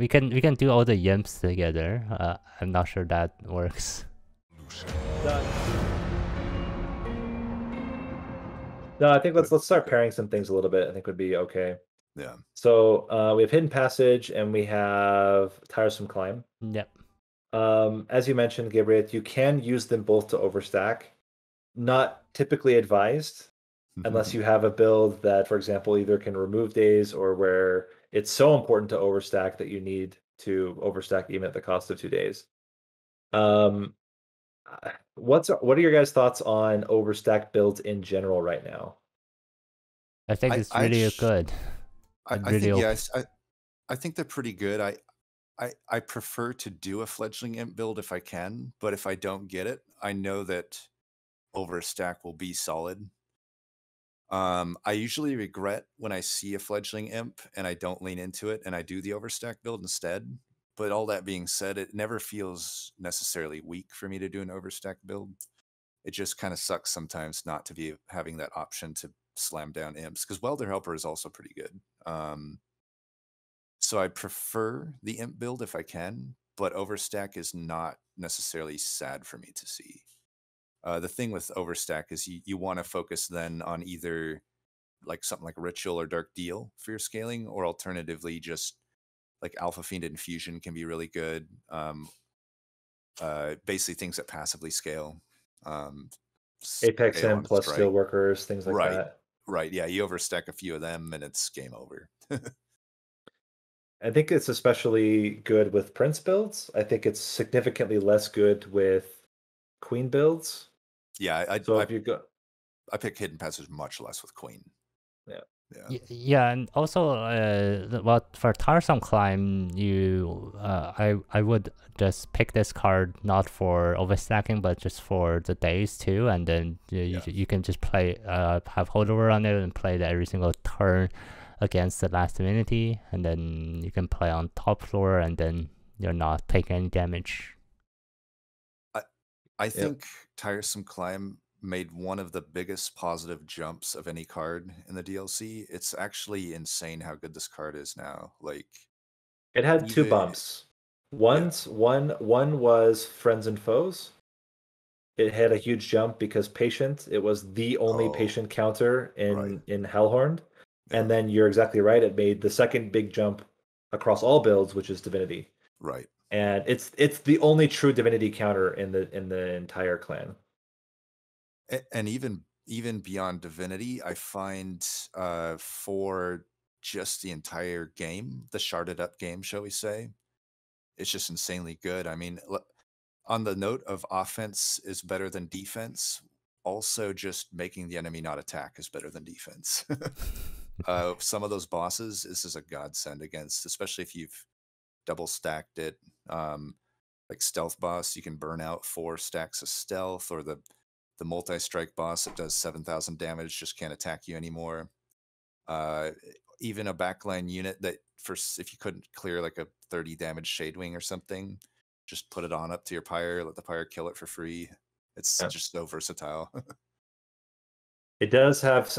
We can do all the yimps together. I'm not sure that works. Done. No, I think let's start pairing some things a little bit. I think would be okay. Yeah. So we have Hidden Passage and we have Tiresome Climb. Yep. As you mentioned, Gabriel, you can use them both to overstack. Not typically advised, unless you have a build that, for example, either can remove days or where it's so important to overstack that you need to overstack even at the cost of 2 days. What are your guys' thoughts on overstack builds in general right now? I think it's really good. I think they're pretty good. I prefer to do a Fledgling Imp build if I can, but if I don't get it, I know that overstack will be solid. I usually regret when I see a Fledgling Imp and I don't lean into it and I do the overstack build instead. But all that being said, it never feels necessarily weak for me to do an overstack build. It just kind of sucks sometimes not to be having that option to slam down imps, because Welder Helper is also pretty good. So I prefer the imp build if I can, but overstack is not necessarily sad for me to see. The thing with overstack is you want to focus then on either like something like Ritual or Dark Deal for your scaling, or alternatively just like Alpha Fiend Infusion can be really good. Basically things that passively scale. Apex Imp plus Steelworkers, things like that. Right, yeah, you overstack a few of them and it's game over. I think it's especially good with Prince builds. I think it's significantly less good with Queen builds. Yeah, I pick Hidden Passage much less with Queen. Yeah. Yeah. Yeah, and also for Tiresome Climb, you I would just pick this card not for overstacking, but just for the days too, and then you can just play have holdover on it and play that every single turn against the last Divinity, and then you can play on top floor, and then you're not taking any damage. I think Tiresome Climb made one of the biggest positive jumps of any card in the DLC. It's actually insane how good this card is now. Like, it had two bumps. One was Friends and Foes. It had a huge jump because Patient. It was the only Patient counter in Hellhorned. Yeah. And then you're exactly right. It made the second big jump across all builds, which is Divinity. Right. And it's the only true Divinity counter in the entire clan. And even beyond Divinity, I find for just the entire game, the sharded up game, shall we say, it's just insanely good. I mean, on the note of offense is better than defense, also just making the enemy not attack is better than defense. Some of those bosses, this is a godsend against, especially if you've double stacked it. Like Stealth Boss, you can burn out 4 stacks of stealth, or the multi-strike boss that does 7,000 damage just can't attack you anymore. Even a backline unit that, if you couldn't clear like a 30 damage Shade Wing or something, just put it on up to your Pyre, let the Pyre kill it for free. It's just so versatile. It does have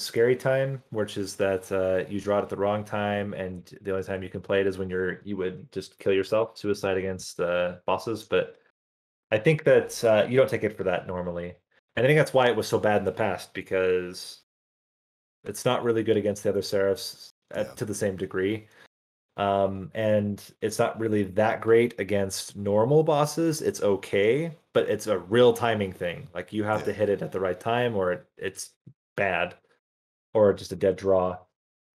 Scary Time, which is that you draw it at the wrong time, and the only time you can play it is when you would just kill yourself, suicide against bosses, but I think that you don't take it for that normally. And I think that's why it was so bad in the past, because it's not really good against the other Seraphs to the same degree. And it's not really that great against normal bosses. It's okay, but it's a real timing thing. Like, you have to hit it at the right time, or it's bad, or just a dead draw.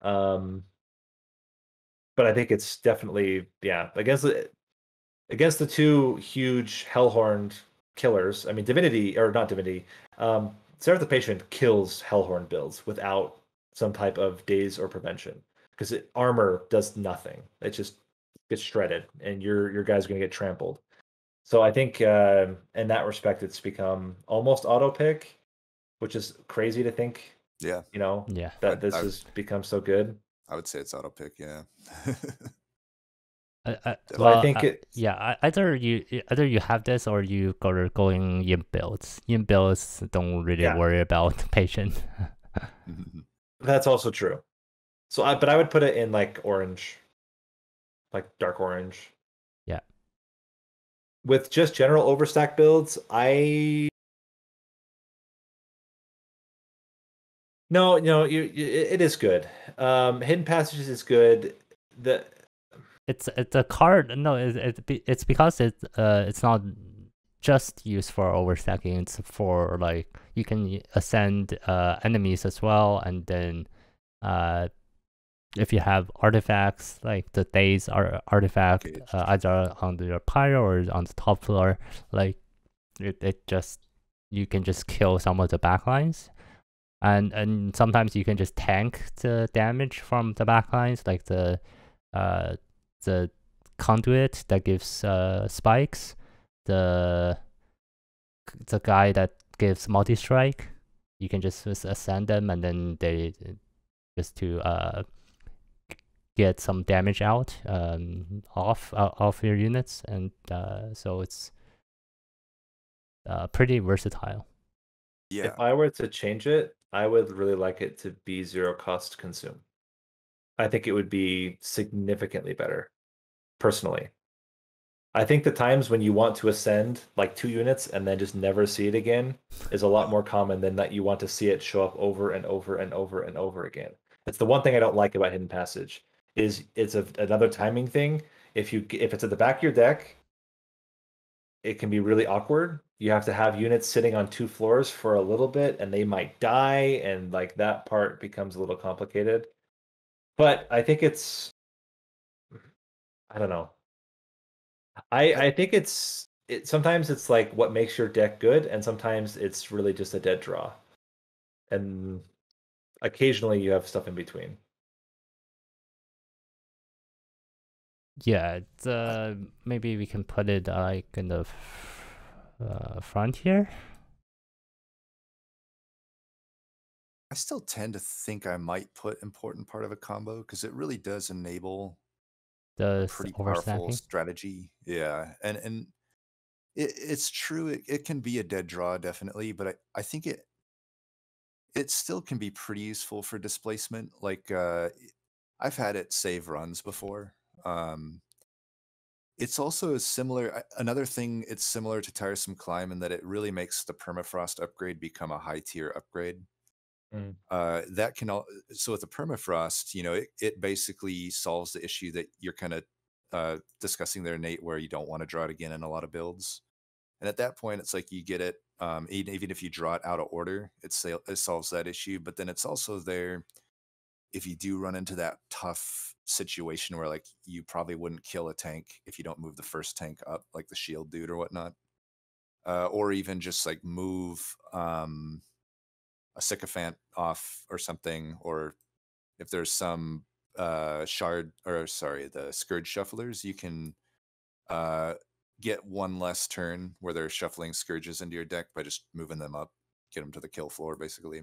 But I think it's definitely, against the... Against the two huge Hellhorned killers, I mean, Seraph the Patient kills Hellhorned builds without some type of daze or prevention, because armor does nothing. It just gets shredded, and your guy's going to get trampled. So I think in that respect, it's become almost auto pick, which is crazy to think. Yeah, that this has become so good. I would say it's auto pick. Yeah. I think it. Yeah, either you have this or you are going imp builds. Imp builds don't really worry about Patient. That's also true. So, but I would put it in like orange. like dark orange. Yeah. With just general overstack builds, it is good. Hidden Passages is good. It's a card. No, it's because it's not just used for overstacking. It's for like you can ascend enemies as well, and then if you have artifacts, like the Days artifact, either on your pyre or on the top floor, like you can just kill some of the backlines. And sometimes you can just tank the damage from the backlines, like the conduit that gives spikes, the guy that gives multi strike. You can just ascend them, and then they just to get some damage out off your units, and so it's pretty versatile. Yeah. If I were to change it, I would really like it to be zero cost consume. I think it would be significantly better, personally. I think the times when you want to ascend like 2 units and then just never see it again is a lot more common than that you want to see it show up over and over and over and over again. That's the one thing I don't like about Hidden Passage, is it's another timing thing. If it's at the back of your deck, it can be really awkward. You have to have units sitting on 2 floors for a little bit, and they might die, and like that part becomes a little complicated. But I think it's, I don't know. I think it's sometimes it's like what makes your deck good, and sometimes it's really just a dead draw. And occasionally you have stuff in between. Yeah, it's, maybe we can put it like in the front here. I still tend to think I might put important part of a combo because it really does enable the pretty powerful strategy. Yeah, and it's true. It can be a dead draw, definitely, but I think it still can be pretty useful for displacement. Like I've had it save runs before. It's also similar. Another thing, it's similar to Tiresome Climb in that it really makes the Permafrost upgrade become a high tier upgrade. Mm. So with the Permafrost, you know, it basically solves the issue that you're kind of discussing there, Nate, where you don't want to draw it again in a lot of builds. And at that point, it's like you get it. Even if you draw it out of order, it solves that issue. But then it's also there if you do run into that tough situation where like you probably wouldn't kill a tank if you don't move the first tank up, like the shield dude or whatnot, or even just like move a sycophant off or something, or if there's some the scourge shufflers, you can get 1 less turn where they're shuffling scourges into your deck by just moving them up, get them to the kill floor basically.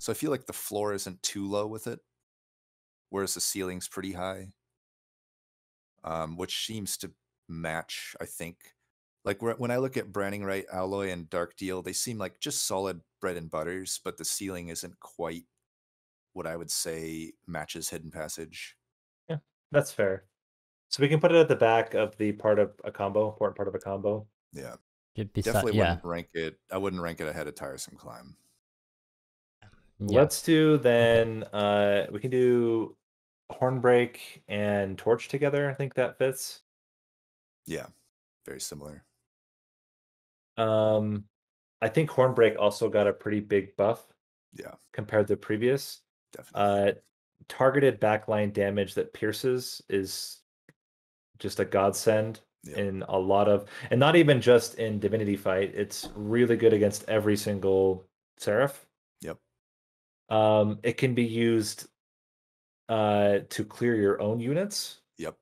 So I feel like the floor isn't too low with it, whereas the ceiling's pretty high, which seems to match, I think. Like when I look at Branding Right, Alloy, and Dark Deal, they seem like just solid bread and butters, but the ceiling isn't quite what I would say matches Hidden Passage. Yeah, that's fair. So we can put it at the back of the part of a combo, important part of a combo. Yeah. Definitely wouldn't rank it. I wouldn't rank it ahead of Tiresome Climb. Yeah. Let's do then. We can do Hornbreak and Torch together. I think that fits. Yeah, very similar. I think Hornbreak also got a pretty big buff. Yeah, compared to previous. Definitely. Targeted backline damage that pierces is just a godsend. Yep. In a lot of, and not even just in Divinity Fight. It's really good against every single Seraph. Yep. It can be used to clear your own units. Yep.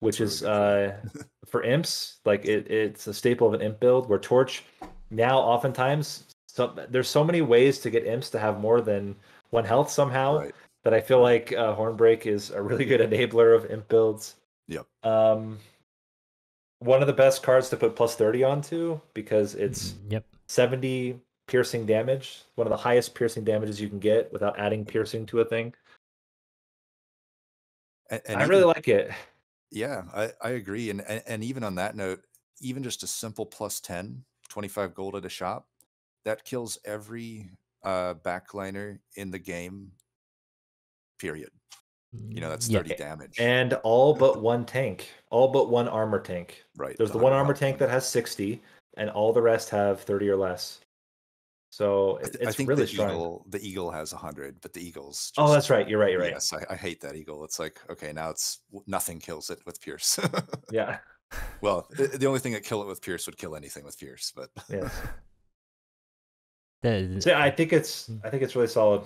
Which is for imps. Like it's a staple of an imp build, where Torch now oftentimes, so there's so many ways to get imps to have more than 1 health somehow, right, that I feel like Hornbreak is a really good enabler of imp builds. Yep. One of the best cards to put plus 30 onto, because it's 70 piercing damage, one of the highest piercing damages you can get without adding piercing to a thing. And I really like it. Yeah, I agree. And even on that note, even just a simple plus 10, 25 gold at a shop, that kills every backliner in the game, period. You know, that's 30 damage. And all but one tank. All but one armor tank. Right. There's the one armor tank that has 60, and all the rest have 30 or less. So it's really strong. The eagle has 100, but the eagle's just, oh, that's right. You're right. You're right. Yes, I hate that eagle. It's like, okay, now it's nothing kills it with Pierce. Yeah. Well, the only thing that kill it with Pierce would kill anything with Pierce, but yeah. So I think it's really solid.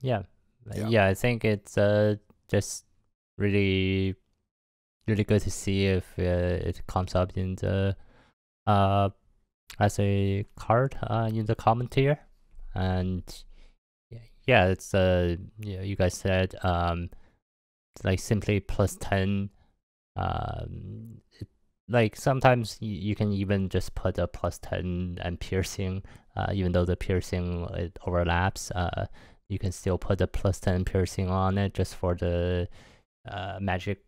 Yeah. Yeah. Yeah, I think it's just really, really good to see if it comes up in the as a card in the comment tier, and yeah, it's you guys said like simply plus 10. Like sometimes you can even just put a plus 10 and piercing, even though the piercing it overlaps. You can still put a plus 10 piercing on it just for the magic,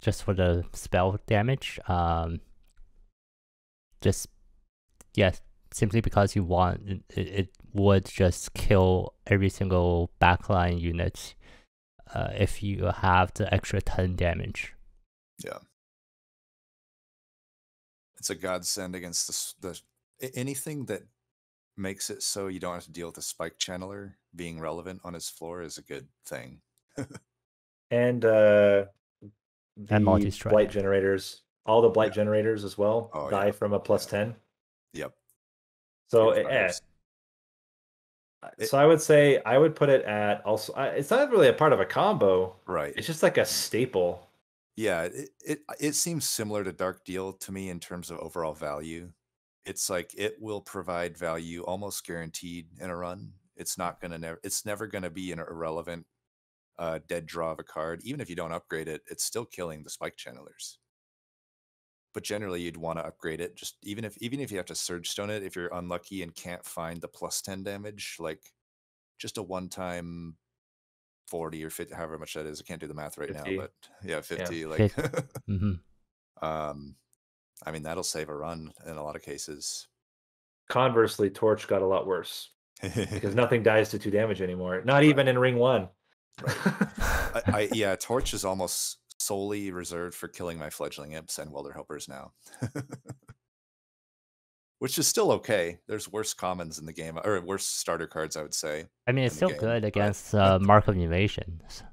just for the spell damage. Just yeah, simply because you want it, it would just kill every single backline unit if you have the extra 10 damage. Yeah, it's a godsend against the anything that makes it so you don't have to deal with the spike channeler being relevant on his floor is a good thing. And and multi-strike blight generators, all the blight generators as well, die from a plus 10. Yep. So so I would say I would put it at also. It's not really a part of a combo, right? It's just like a staple. Yeah, it seems similar to Dark Deal to me in terms of overall value. It's like it will provide value almost guaranteed in a run. It's not gonna it's never gonna be an irrelevant dead draw of a card. Even if you don't upgrade it, it's still killing the spike channelers. But generally, you'd want to upgrade it. Just even if you have to surge stone it, if you're unlucky and can't find the plus 10 damage, like just a one-time 40 or 50, however much that is. I can't do the math right 50. Now, but yeah, 50. Yeah. Like, I mean, that'll save a run in a lot of cases. Conversely, Torch got a lot worse because nothing dies to 2 damage anymore. Not even in Ring 1. Right. Yeah, Torch is almost solely reserved for killing my Fledgling Imps and Welder Helpers now. Which is still okay. There's worse commons in the game, or worse starter cards, I would say. I mean, it's still good against Mark of Invasions.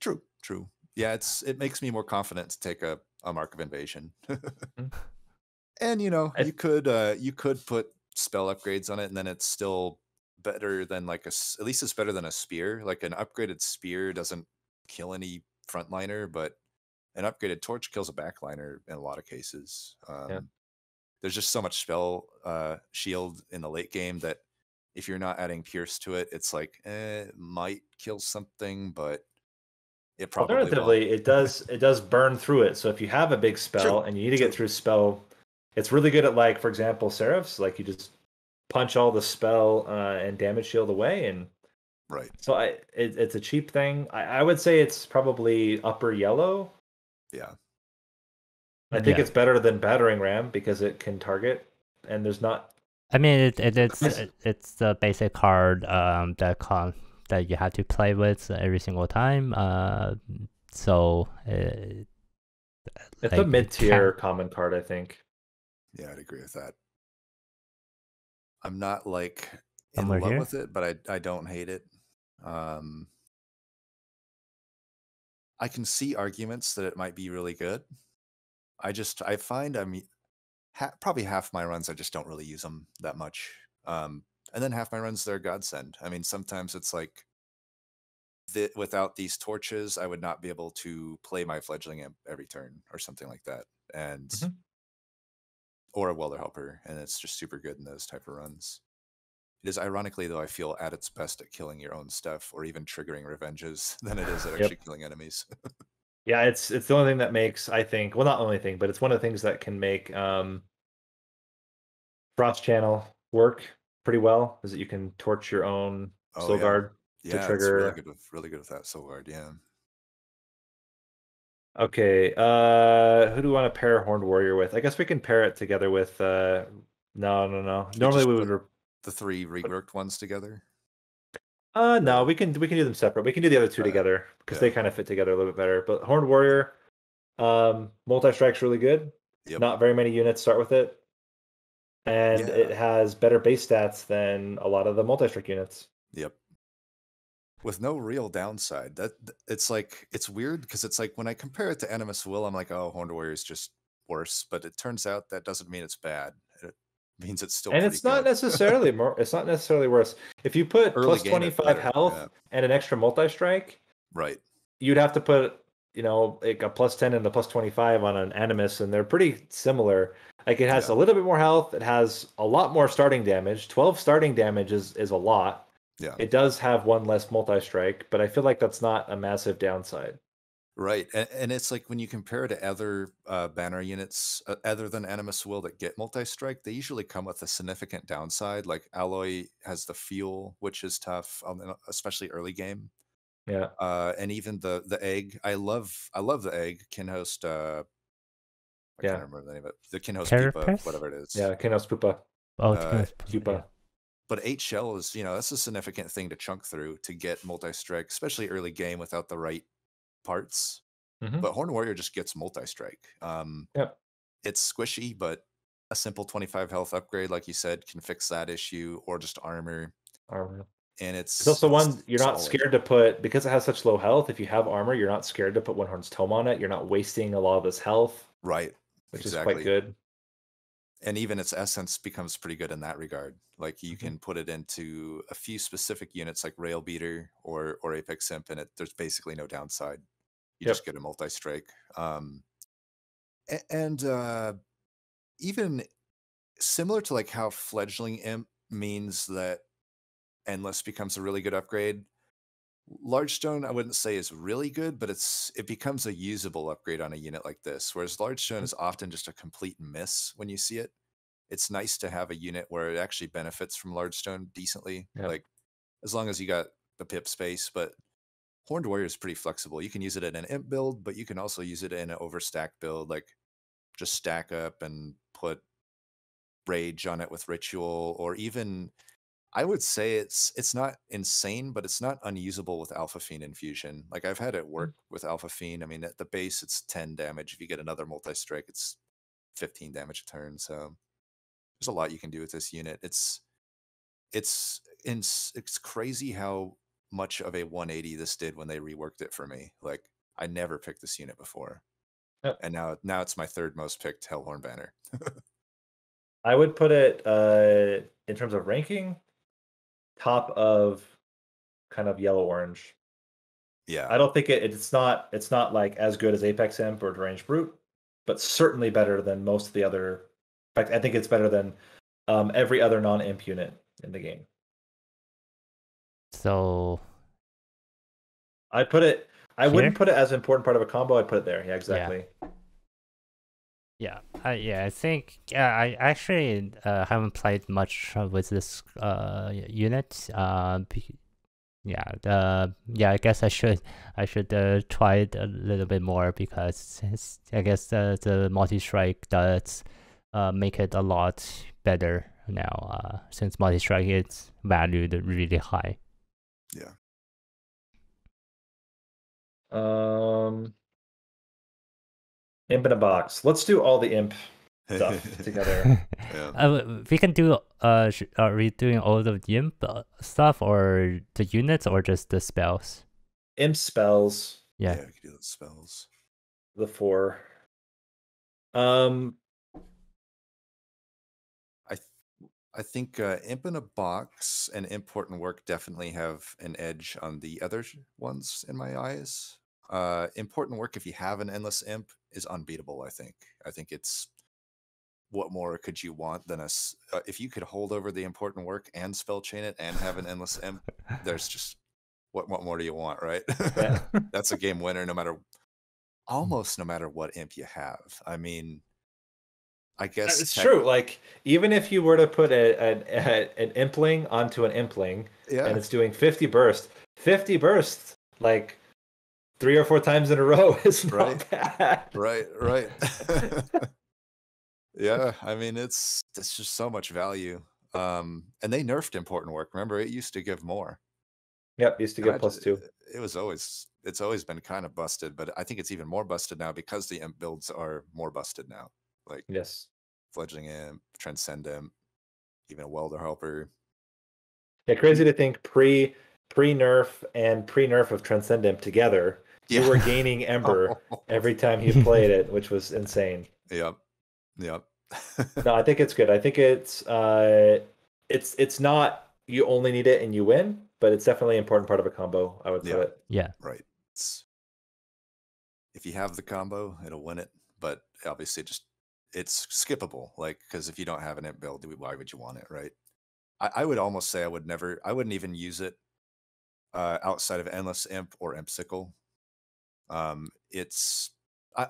True, true. Yeah, it makes me more confident to take a Mark of Invasion. And you know, you could put spell upgrades on it, and then it's still better than like at least it's better than a spear. Like an upgraded spear doesn't kill any frontliner, but an upgraded Torch kills a backliner in a lot of cases. Yeah. There's just so much spell shield in the late game that if you're not adding Pierce to it, it's like it might kill something, but it probably won't. It does burn through it. So if you have a big spell and you need to get through spell, it's really good at, like, for example, Seraphs. Like you just punch all the spell and damage shield away, and so it's a cheap thing. I would say it's probably upper yellow. Yeah. I think it's better than Battering Ram because it can target, and there's not. I mean, it's the basic card that you have to play with every single time. So it's like a mid-tier common card, I think. Yeah, I'd agree with that. I'm not like in love with it, but I don't hate it. I can see arguments that it might be really good. I find probably half my runs I just don't really use them that much, and then half my runs they're a godsend. I mean, sometimes it's like without these torches I would not be able to play my Fledgling Imp every turn or something like that, and or a Welder Helper, and it's just super good in those type of runs. It is ironically though, I feel at its best at killing your own stuff or even triggering revenges than it is at actually killing enemies. Yeah, it's the only thing that makes, I think, well, not the only thing, but it's one of the things that can make Frost Channel work pretty well, is that you can torch your own Soul Guard to trigger. It's really good with that Soul Guard, yeah. Okay, who do we want to pair Horned Warrior with? I guess we can pair it together with... No. Normally we would... The three reworked ones together? No, we can do them separate. We can do the other two together, because they kind of fit together a little bit better. But Horned Warrior, multi-strike's really good. Yep. Not very many units start with it. And it has better base stats than a lot of the multi-strike units. Yep. With no real downside. That it's like, it's weird because it's like when I compare it to Animus Will, I'm like, oh, Horned Warrior is just worse. But it turns out that doesn't mean it's bad. It means it's still. And it's not necessarily more. It's not necessarily worse. If you put plus 25 health and an extra multi-strike, right? You'd have to put, you know, like a plus 10 and a plus 25 on an Animus, and they're pretty similar. Like it has a little bit more health. It has a lot more starting damage. 12 starting damage is a lot. Yeah. It does have one less multi-strike, but I feel like that's not a massive downside. Right. And it's like when you compare it to other banner units, other than Animus Will that get multi-strike, they usually come with a significant downside. Like Alloy has the fuel, which is tough, especially early game. Yeah. And even the egg. I love the egg. Kinhost, I can't remember the name of it. The Kinhost Pupa, whatever it is. Yeah, Kinhost Pupa. Oh, it's Kinhost Pupa. Yeah. But 8 shell is, you know, that's a significant thing to chunk through to get multi-strike, especially early game without the right parts. Mm-hmm. But Horned Warrior just gets multi-strike. It's squishy, but a simple 25 health upgrade, like you said, can fix that issue, or just armor. And it's also one you're not scared to put, because it has such low health. If you have armor, you're not scared to put One Horn's Tome on it. You're not wasting a lot of this health. Right. Which exactly. is quite good. And even its essence becomes pretty good in that regard. Like you can put it into a few specific units like Railbeater or Apex Imp, and there's basically no downside. You just get a multi-strike. Even similar to like how Fledgling Imp means that Endless becomes a really good upgrade, Lodestone I wouldn't say is really good, but it becomes a usable upgrade on a unit like this, whereas Lodestone is often just a complete miss when you see it. It's nice to have a unit where it actually benefits from Lodestone decently, like as long as you got the pip space. But Horned Warrior is pretty flexible. You can use it in an imp build, but you can also use it in an overstack build, like just stack up and put Rage on it with Ritual, or even... I would say it's not insane, but it's not unusable with Alpha Fiend infusion. Like I've had it work with Alpha Fiend. I mean, at the base, it's 10 damage. If you get another multi-strike, it's 15 damage a turn. So there's a lot you can do with this unit. It's crazy how much of a 180 this did when they reworked it for me. Like I never picked this unit before, and now it's my third most picked Hellhorn banner. I would put it in terms of ranking, top of kind of yellow orange. Yeah, I don't think it's not like as good as Apex Imp or Deranged Brute, but certainly better than most of the other. In fact, I think it's better than every other non-imp unit in the game. So I put it. I wouldn't put it as an important part of a combo. I'd put it there. Yeah, exactly. Yeah. I think I actually haven't played much with this unit. I guess I should try it a little bit more, because I guess the multi-strike does make it a lot better now, since multi-strike is valued really high. Yeah. Imp in a box. Let's do all the imp stuff together. We can do. Are we doing all the imp stuff, or the units, or just the spells? Imp spells. Yeah, we can do the spells. The 4. I think Imp in a Box and Important Work definitely have an edge on the other ones in my eyes. Important Work, if you have an Endless Imp, is unbeatable. I think it's, what more could you want than us? If you could hold over the Important Work and Spell Chain it and have an Endless Imp, there's just, what more do you want, right? That's a game winner, no matter what imp you have. I mean, I guess it's true. Like even if you were to put an impling onto an impling, and it's doing 50 burst, like 3 or 4 times in a row is not bad. Right. Yeah, I mean, it's just so much value. And they nerfed important work. Remember, it used to give more. Yep, used to give +2. It was always, it's always been kind of busted, but I think it's even more busted now because the imp builds are more busted now. Like, yes, Fledgling Imp, Transcend Imp, even a Welder Helper. Yeah, crazy to think pre-nerf and pre-nerf of Transcend Imp together, you were gaining Ember every time you played it, which was insane. Yep. No, I think it's good. I think it's not you only need it and you win, but it's definitely an important part of a combo, I would put it. Yeah. Right. It's, if you have the combo, it'll win it. But obviously just it's skippable. Like, because if you don't have an imp build, why would you want it, right? I would almost say I wouldn't even use it outside of Endless Imp or Imp Sickle. I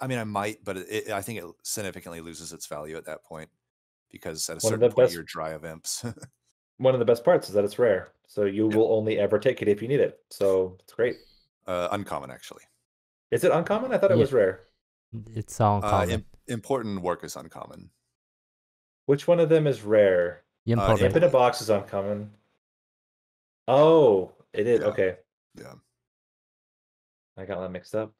mean, I might, but I think it significantly loses its value at that point, because at a certain point you're dry of imps. One of the best parts is that it's rare, so you will only ever take it if you need it. So it's great. Uncommon, actually. Is it uncommon? I thought it was rare. It's uncommon. Important work is uncommon. Which one of them is rare? Imp in a box is uncommon. Oh, it is. Yeah. Okay. Yeah. I got that mixed up.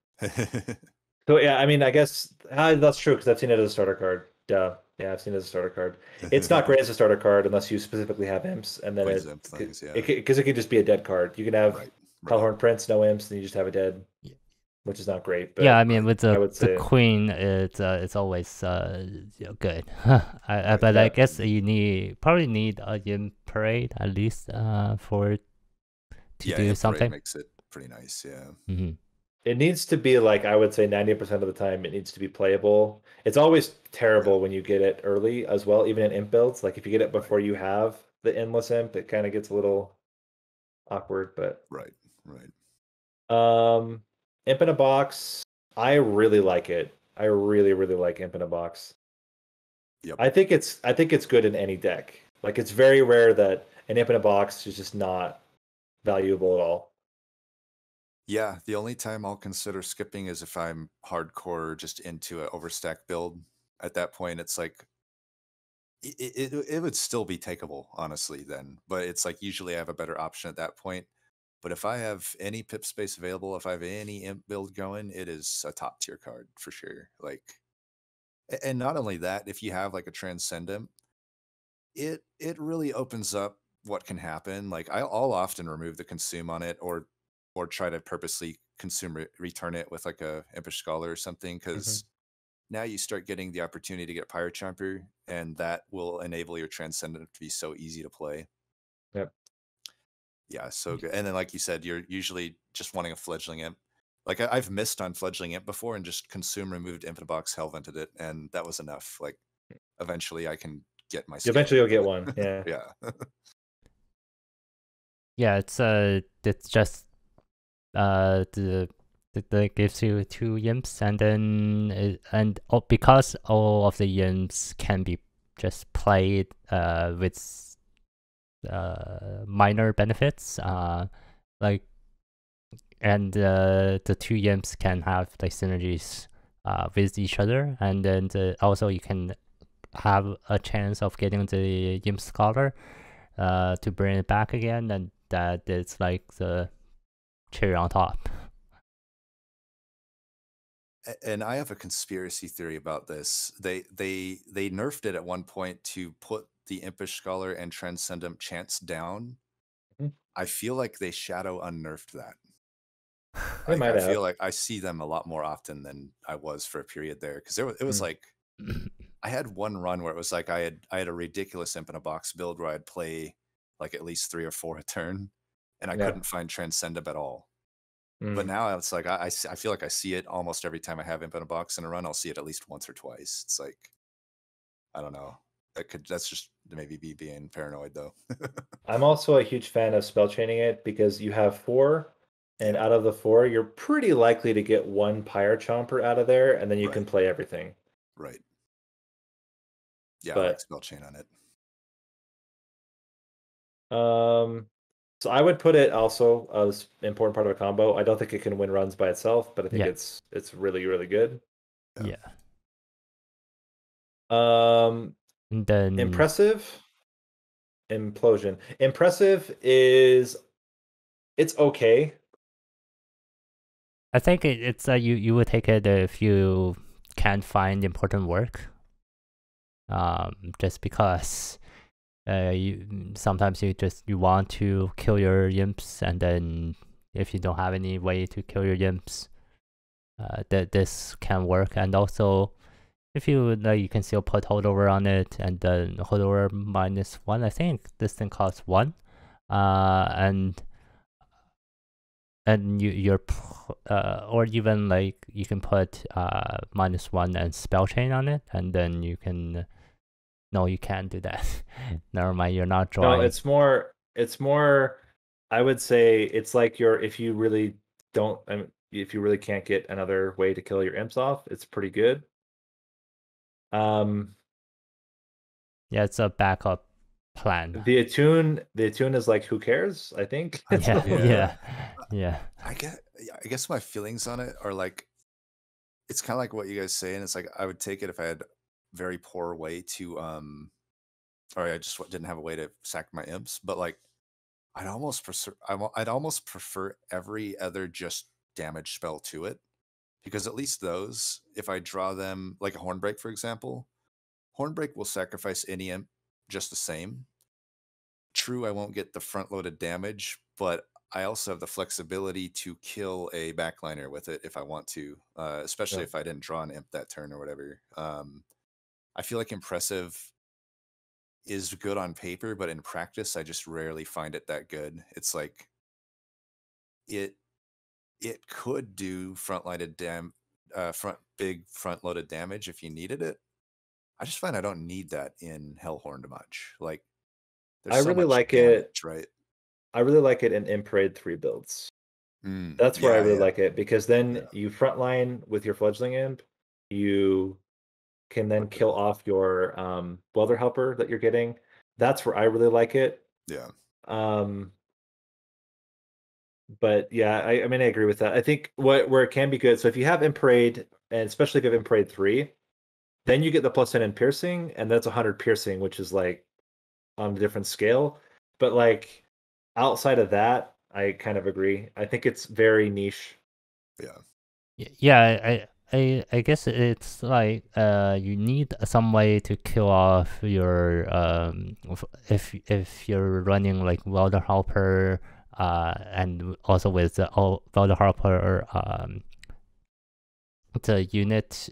So yeah, I mean, I guess that's true because I've seen it as a starter card. Duh. Yeah, I've seen it as a starter card. It's not great as a starter card unless you specifically have imps, and then because it could just be a dead card. You can have Hellhorned Prince, no imps, and you just have a dead, which is not great. But yeah, I mean, with the Queen, it's always good. But I guess you probably need a imp parade at least for to do something. Makes it pretty nice. Yeah. Mm-hmm. It needs to be, like, I would say 90% of the time it needs to be playable. It's always terrible when you get it early as well, even in imp builds. Like, if you get it before you have the Endless Imp, it kind of gets a little awkward, but... Right. Imp in a box, I really like it. I really, really like Imp in a box. Yep. I think it's good in any deck. Like, it's very rare that an Imp in a box is just not valuable at all. Yeah, the only time I'll consider skipping is if I'm hardcore just into an overstack build. At that point, it's like, it would still be takeable, honestly, then. But it's like, usually I have a better option at that point. But if I have any pip space available, if I have any imp build going, it is a top tier card for sure. Like, and not only that, if you have like a Transcendent, it really opens up what can happen. Like, I'll often remove the Consume on it, or try to purposely return it with like a Impish Scholar or something, because now you start getting the opportunity to get Pyre Chomper, and that will enable your Transcendent to be so easy to play. Yep. Yeah, so good. And then, like you said, you're usually just wanting a Fledgling Imp. Like, I've missed on Fledgling Imp before and just Consume, removed Imp in a box, Hell Vented it, and that was enough. Like, eventually I can get my... Eventually you'll get one, yeah. Yeah. Yeah, it's just... that gives you 2 imps, and then because all of the imps can be just played with minor benefits, like, and the 2 imps can have like synergies with each other, and then also you can have a chance of getting the Imp Scholar to bring it back again, and that it's like the cherry on top. And I have a conspiracy theory about this. They nerfed it at one point to put the Impish Scholar and Transcendent chance down. I feel like they shadow unnerfed that. I feel like I see them a lot more often than I was for a period there, because it was like I had one run where it was like I had a ridiculous Imp in a box build where I'd play like at least 3 or 4 a turn, and I couldn't find Transcend Imp at all. But now it's like, I feel like I see it almost every time I have Imp in a box in a run. I'll see it at least once or twice. It's like, I don't know. That's just maybe me being paranoid, though. I'm also a huge fan of spell chaining it, because you have 4, and out of the 4, you're pretty likely to get 1 Pyre Chomper out of there, and then you can play everything. Right. Yeah, but I like spell chain on it. So I would put it also as an important part of a combo. I don't think it can win runs by itself, but I think it's really, really good. Yeah. Then impressive, implosion. Impressive is it's okay. I think it's you would take it if you can't find important work. Just because you want to kill your imps, and then if you don't have any way to kill your imps, this can work. And also, if you would like, you can still put holdover on it, and then holdover -1. I think this thing costs 1, and or even like you can put -1 and spell chain on it, and then you can. No, you can't do that. Never mind, you're not drawing. No, it's more. I would say it's like if you really can't get another way to kill your imps off, it's pretty good. Yeah, it's a backup plan. The attune is like, who cares? I think. Yeah. I guess my feelings on it are like, it's kind of like what you guys say, and it's like I would take it if I had very poor way to or I just didn't have a way to sack my imps. But like, I'd almost prefer every other just damage spell to it. Because at least those, if I draw them, like a Hornbreak, for example, Hornbreak will sacrifice any imp just the same. True, I won't get the front-loaded damage, but I also have the flexibility to kill a backliner with it if I want to, especially if I didn't draw an imp that turn or whatever. I feel like impressive is good on paper, but in practice, I just rarely find it that good. It's like it could do front-loaded damage if you needed it. I just find I don't need that in Hellhorned much. Like, I really like it. Right. I really like it in Imp Raid 3 builds. That's where I really like it, because then you frontline with your Fledgling Imp. You can then kill off your Welder Helper that you're getting. That's where I really like it. Yeah. But yeah, I mean, I agree with that. I think where it can be good, so if you have Imp Raid, and especially if you have Imp Raid 3, then you get the +10 in piercing, and that's 100 piercing, which is like on a different scale. But like outside of that, I kind of agree. I think it's very niche. Yeah. Yeah, I guess it's like you need some way to kill off your if you're running like Welder Helper. And also with the Welder Helper, the unit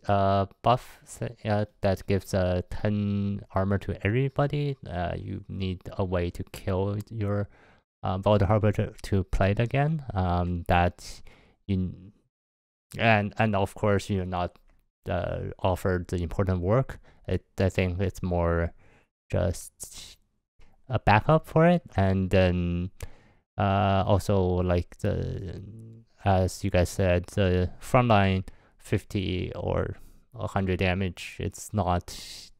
buff that gives 10 armor to everybody, you need a way to kill your Welder Helper to play it again. And of course you're not offered the important work. I think it's more just a backup for it, and then. Also, like as you guys said, the frontline 50 or 100 damage, it's not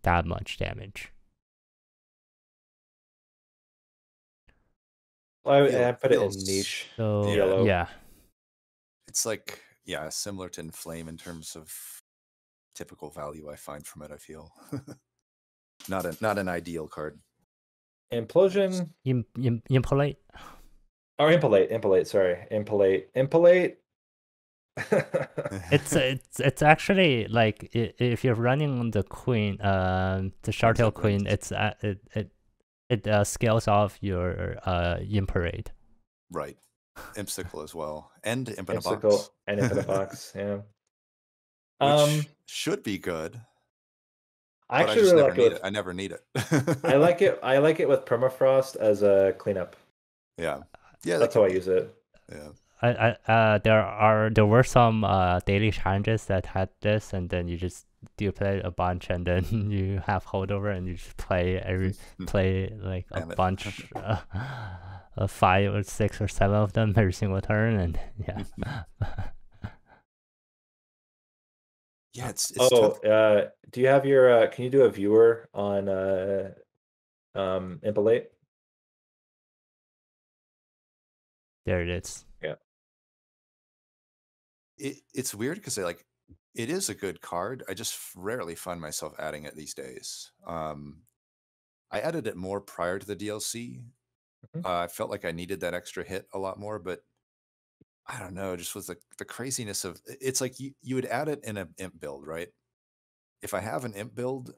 that much damage. I put it in niche. So, yellow. Yeah. It's like, yeah, similar to Inflame in terms of typical value I find from it, I feel. not an ideal card. Implosion. Impolate. Or impolate. Sorry, impolate. it's actually like if you're running the queen, the Shardtail Queen, it scales off your impolate. Right, Impsicle as well, and Imp in a Box. And Imp in a Box, yeah. Which should be good. I actually really like it. I never need it. I like it. I like it with Permafrost as a cleanup. Yeah. Yeah, that's how I use it. Yeah. There were some daily challenges that had this, and then you just play a bunch, and then you have holdover, and you just play like a bunch, 5 or 6 or 7 of them every single turn, and yeah. It's tough. Do you have your? Can you do a viewer on Impolate? There it is. Yeah. It's weird because it is a good card. I just rarely find myself adding it these days. I added it more prior to the DLC. Mm-hmm. I felt like I needed that extra hit a lot more, but I don't know, just with the craziness of it's like you would add it in an imp build, right? If I have an imp build,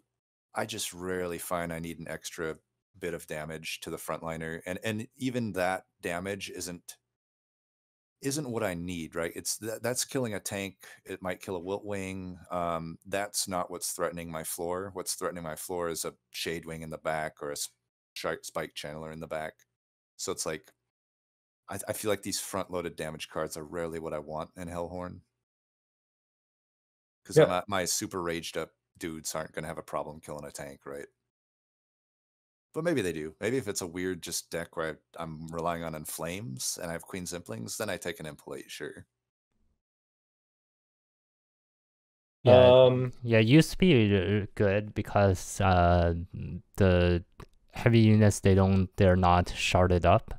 I just rarely find I need an extra bit of damage to the frontliner, and even that damage isn't what I need, right? That's killing a tank. It might kill a Wiltwing. That's not what's threatening my floor. What's threatening my floor is a Shade Wing in the back or a Spike Channeler in the back. So it's like I feel like these front-loaded damage cards are rarely what I want in Hellhorn, because yeah, my super raged up dudes aren't going to have a problem killing a tank, right? But maybe they do. Maybe if it's a weird just deck where I'm relying on flames and I have Queen's Implings, then I take an Implate, sure. Yeah, yeah, it used to be good because the heavy units, they're not sharded up.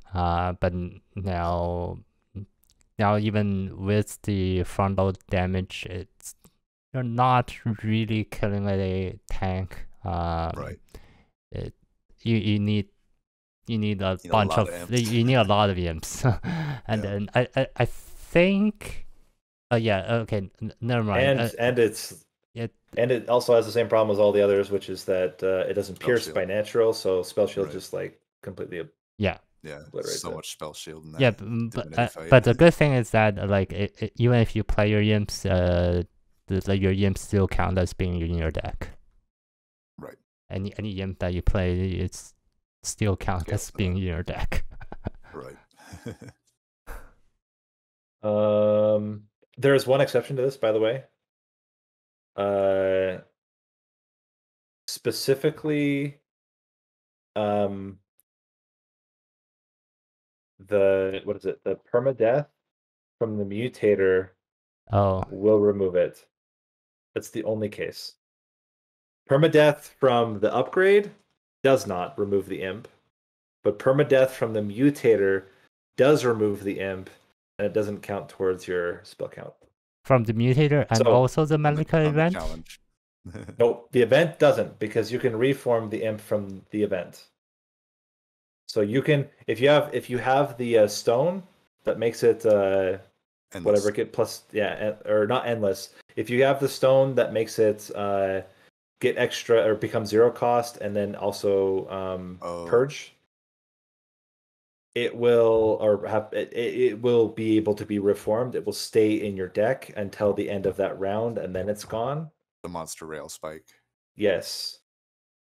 But now even with the front load damage, you're not really killing a tank. Right. You need a lot of imps. And yeah, then I think yeah, okay, never mind. And it also has the same problem as all the others, which is that it doesn't pierce by natural, so spell shield just completely obliterates so much spell shield in that. Yeah, but the good thing is that even if you play your imps, your imps still count as being in your deck. Right. Any imp that you play, it's still count as being in your deck. Right. There is one exception to this, by the way. Specifically, the Permadeath from the Mutator will remove it. That's the only case. Permadeath from the upgrade does not remove the imp, but Permadeath from the Mutator does remove the imp, and it doesn't count towards your spell count. From the Mutator and also the Malika event? No, the event doesn't, because you can reform the imp from the event. So you can, if you have the stone that makes it endless. Whatever, get plus, yeah, or not endless. If you have the stone that makes it get extra or become zero cost, and then also purge, it will be able to be reformed. It will stay in your deck until the end of that round, and then it's gone. The monster rail spike. Yes,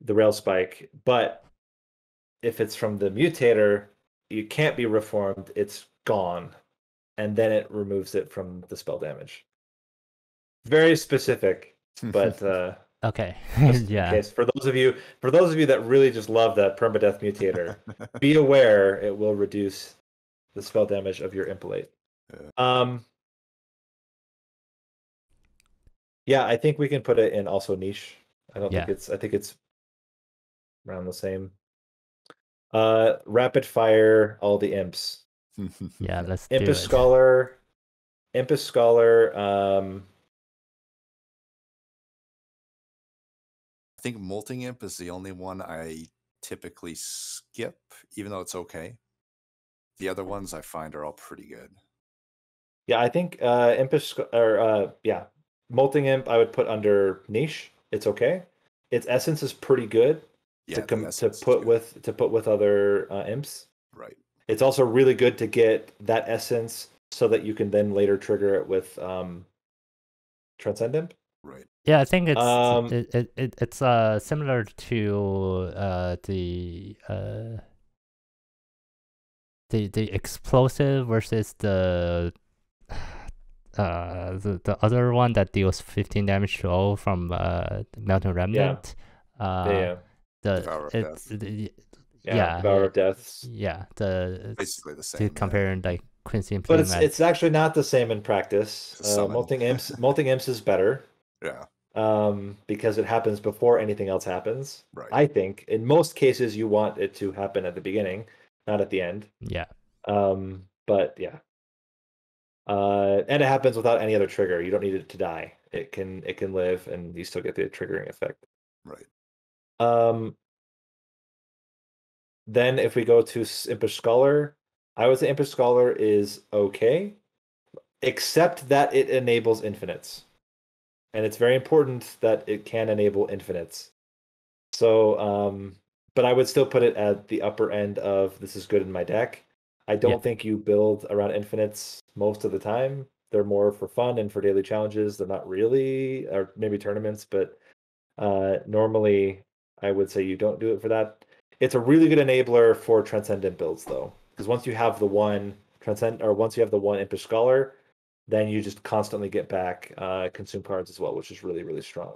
the rail spike. But if it's from the Mutator, you can't be reformed. It's gone, and then it removes it from the spell damage. Very specific, but. Okay. Yeah. Case. For those of you that really just love that Permadeath Mutator, be aware it will reduce the spell damage of your Impalate. Yeah, I think we can put it in also niche. I think it's around the same. Rapid fire all the imps. Yeah, let's do it. Impish Scholar. I think Molting Imp is the only one I typically skip, even though it's okay. The other ones I find are all pretty good. Yeah, I think Molting Imp I would put under niche. It's okay. Its essence is pretty good to put with other imps. Right. It's also really good to get that essence so that you can then later trigger it with Transcend Imp. Right. Yeah, I think it's similar to the explosive versus the other one that deals 15 damage to all from Melting Remnant. Yeah. Power of Death. Yeah, basically the same. Comparing like Queen's Impling, but it's actually not the same in practice. Molting Imps is better. Yeah. Because it happens before anything else happens. Right. I think in most cases you want it to happen at the beginning, not at the end. Yeah. But yeah. And it happens without any other trigger. You don't need it to die. It can live, and you still get the triggering effect. Right. Then if we go to Impish Scholar, I would say Impish Scholar is okay, except that it enables infinites. And it's very important that it can enable infinites. So, but I would still put it at the upper end of this is good in my deck. I don't think you build around infinites most of the time. They're more for fun and for daily challenges. They're not really, or maybe tournaments, but normally I would say you don't do it for that. It's a really good enabler for transcendent builds, though, because once you have the one transcend, or once you have the one Impish Scholar, then you just constantly get back consume cards as well, which is really, really strong.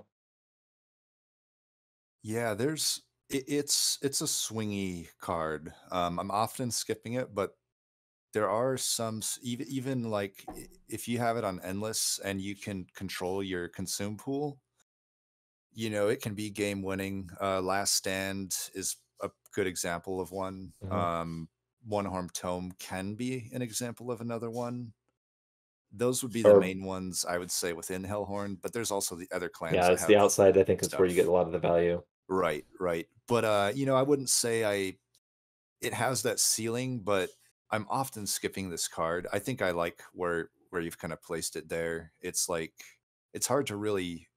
Yeah, there's it's a swingy card. I'm often skipping it, but there are some, even like if you have it on Endless and you can control your consume pool, you know, it can be game winning. Last Stand is a good example of one. Mm-hmm. One Harm Tome can be an example of another one. Those would be the main ones I would say within Hellhorned, but there's also the other clans. Yeah, it's the outside, I think, is where you get a lot of the value. Right, right. But, you know, I wouldn't say it has that ceiling, but I'm often skipping this card. I think I like where you've kind of placed it there. It's like, it's hard to really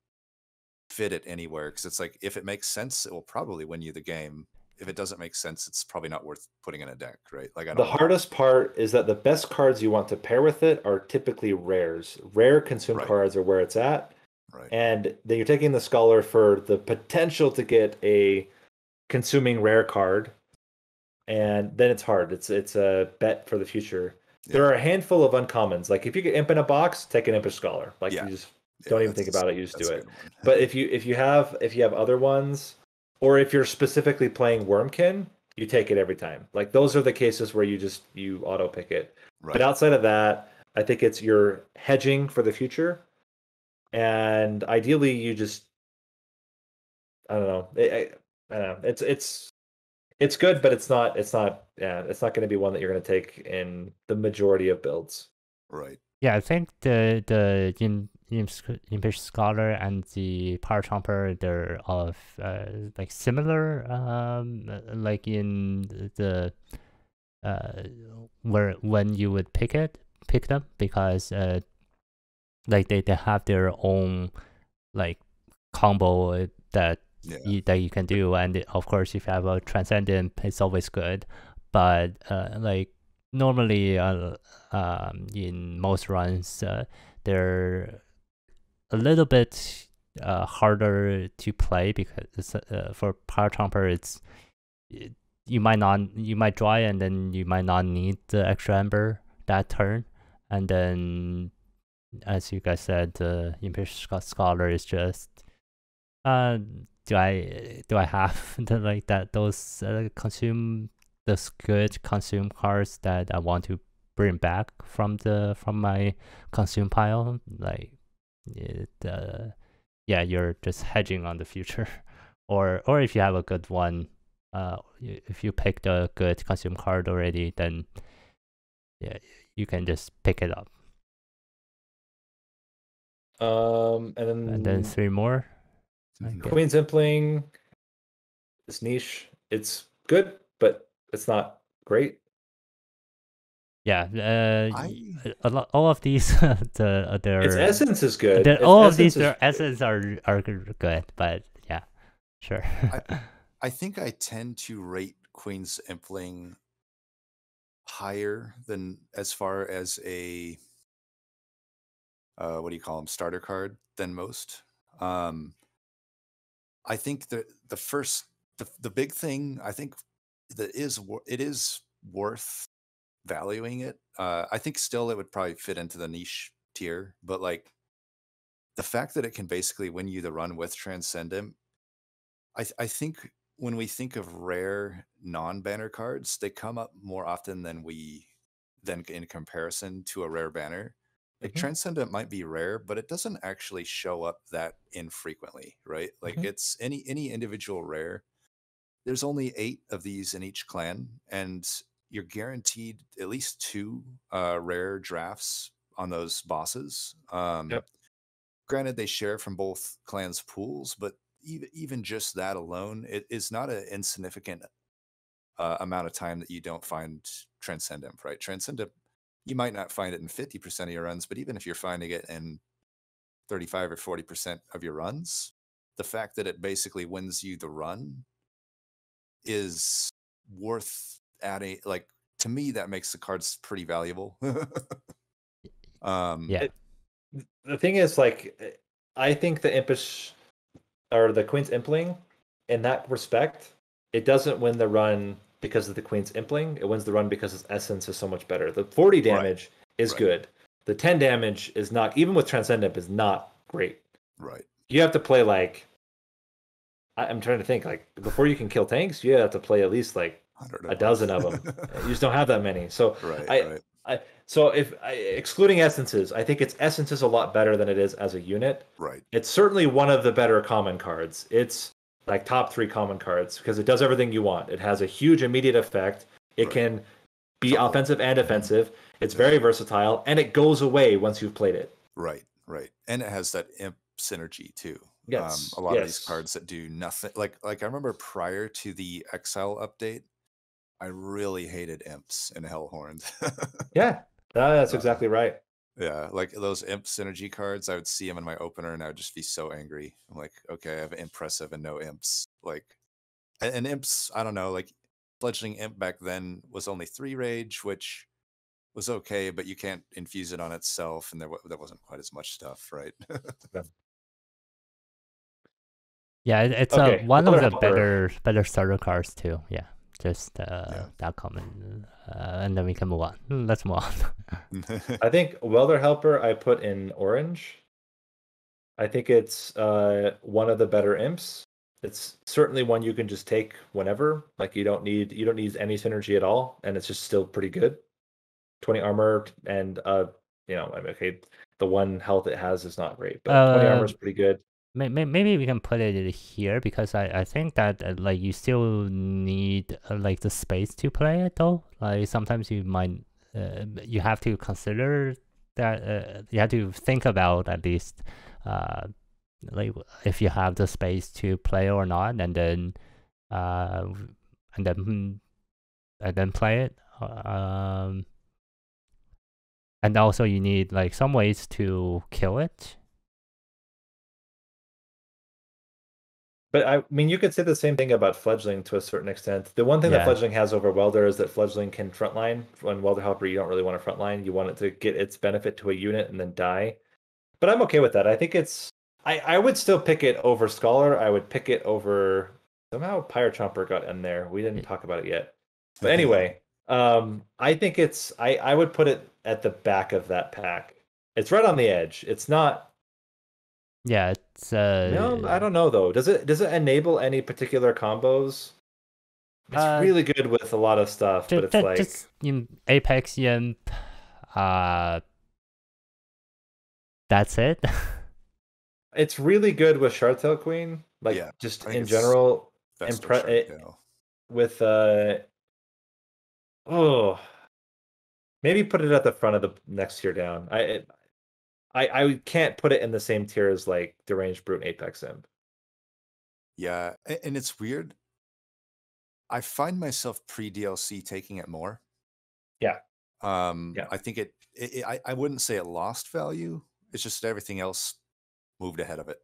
fit it anywhere, because it's like, if it makes sense, it will probably win you the game. If it doesn't make sense, it's probably not worth putting in a deck, right? Like, the hardest part is that the best cards you want to pair with it are typically rares. Rare consume cards are where it's at. Right. And then you're taking the Scholar for the potential to get a consuming rare card. And then it's hard. It's a bet for the future. Yeah. There are a handful of uncommons. Like, if you get Imp in a box, take an Impish Scholar. Like, you just don't even think about it. You just do it. But if you have other ones, or if you're specifically playing Wormkin, you take it every time. Like, those are the cases where you auto pick it. Right. But outside of that, I think it's your hedging for the future. And ideally, you just, I don't know. I don't know. It's good, but it's not going to be one that you're going to take in the majority of builds. Right. Yeah, I think the Impish Scholar and the Pyre Chomper, they're of like similar, like in the when you would pick them because like they have their own like combo that you can do, and of course if you have a Transcend Imp, it's always good, but like normally in most runs they're a little bit harder to play, because for Pyre Chomper, you might draw it, and then you might not need the extra Ember that turn, and then as you guys said, Impish Scholar is just do I have the, like that those consume those good consume cards that I want to bring back from my consume pile, like. Yeah, you're just hedging on the future, or if you have a good one, if you picked a good consume card already, then yeah, you can just pick it up. And then three more. Queen's Impling is niche. It's good, but it's not great. Yeah, all of these, their its essence is good. Their essence are good, but yeah, sure. I think I tend to rate Queen's Impling higher than, as far as a what do you call them, starter card, than most. I think the big thing I think that it is worth valuing it, I think still it would probably fit into the niche tier, but like the fact that it can basically win you the run with Transcend Imp, I think when we think of rare non-banner cards, they come up more often than in comparison to a rare banner. Like, Transcend Imp might be rare, but it doesn't actually show up that infrequently, right? Like, it's any individual rare. There's only 8 of these in each clan, and you're guaranteed at least two rare drafts on those bosses. Yep. Granted, they share from both clans' pools, but even just that alone, it is not an insignificant amount of time that you don't find Transcend Imp, right? Transcend Imp, you might not find it in 50% of your runs, but even if you're finding it in 35 or 40% of your runs, the fact that it basically wins you the run is worth adding. Like, to me, that makes the cards pretty valuable. Yeah. The thing is, like, I think the Impish or the Queen's Impling, in that respect, it doesn't win the run because of the Queen's Impling. It wins the run because its essence is so much better. The 40 damage is good. The 10 damage is not, even with Transcend Imp, is not great. Right. You have to play, like, I'm trying to think, like, before you can kill tanks, you have to play at least like a dozen of them. You just don't have that many. So so if excluding essences, I think its essence is a lot better than it is as a unit. Right. It's certainly one of the better common cards. It's like top 3 common cards because it does everything you want. It has a huge immediate effect. It can be offensive and offensive. It's very versatile, and it goes away once you've played it. Right, right. And it has that imp synergy too. Yes. A lot of these cards that do nothing. Like I remember prior to the Exile update, I really hated imps in Hellhorned. Yeah, that's exactly right. Yeah, like those imp synergy cards, I would see them in my opener and I would just be so angry. I'm like, okay, I have impressive and no imps. Like, and imps, I don't know, like Fledgling Imp back then was only 3 rage, which was okay, but you can't infuse it on itself, and there wasn't quite as much stuff, right? Yeah, it's one of the better starter cards too. Yeah, just that comment, and then we can move on. Let's move on. I think Welder Helper I put in orange. I think it's one of the better imps. It's certainly one you can just take whenever. Like, you don't need any synergy at all, and it's just still pretty good. 20 armor and you know, okay, the 1 health it has is not great, but 20 armor is pretty good. Maybe we can put it here because I think that like you still need like the space to play it though. Like sometimes you might you have to consider that you have to think about at least like if you have the space to play or not, and then play it. And also you need like some ways to kill it. But I mean, you could say the same thing about Fledgling to a certain extent. The one thing that Fledgling has over Welder is that Fledgling can frontline. When Welder Helper, you don't really want to frontline. You want it to get its benefit to a unit and then die. But I'm okay with that. I think it's... I would still pick it over Scholar. I would pick it over... Somehow Pyre Chomper got in there. We didn't talk about it yet. But anyway, I think it's... I would put it at the back of that pack. It's right on the edge. It's not... Yeah, it's no, I don't know though. Does it enable any particular combos? It's really good with a lot of stuff, but it's like just, you know, Apex Imp. That's it. It's really good with Shardtail Queen, like just in general. With maybe put it at the front of the next tier down. I can't put it in the same tier as like Deranged Brute and Apex Imp. Yeah, and it's weird. I find myself pre-DLC taking it more. Yeah. I think I wouldn't say it lost value. It's just everything else moved ahead of it.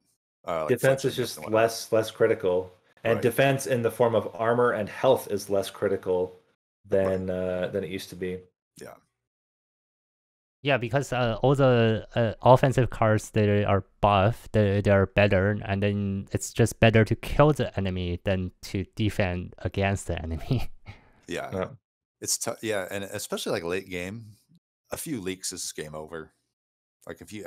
Like defense is just less critical, and defense in the form of armor and health is less critical than it used to be. Yeah. Yeah, because all the offensive cards, they are buff, they are better, and then it's just better to kill the enemy than to defend against the enemy. Yeah. It's tough. Yeah, and especially like late game, a few leaks is game over. Like if you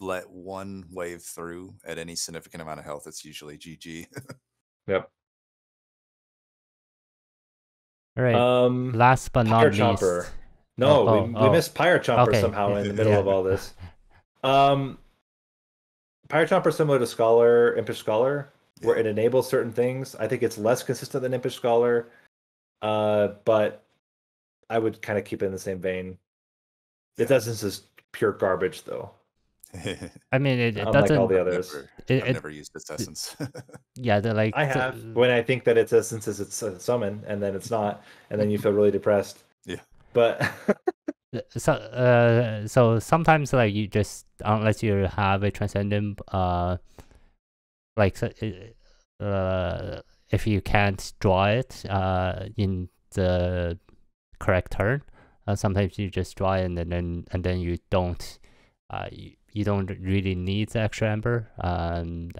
let one wave through at any significant amount of health, it's usually GG. Yep. All right. Last but not least. Chomper. No, we missed Pyre Chomper somehow in the middle of all this. Pyre Chomper is similar to Scholar, Impish Scholar, where it enables certain things. I think it's less consistent than Impish Scholar, but I would kind of keep it in the same vein. It doesn't just pure garbage though. I mean, it doesn't. All the others, I've never used its essence. Yeah, they're like I have when I think that its essence is its summon, and then it's not, and then you feel really depressed. Yeah, but so sometimes like you just unless you have a transcendent, if you can't draw it in the correct turn, sometimes you just draw it and then you don't. You don't really need the extra ember, and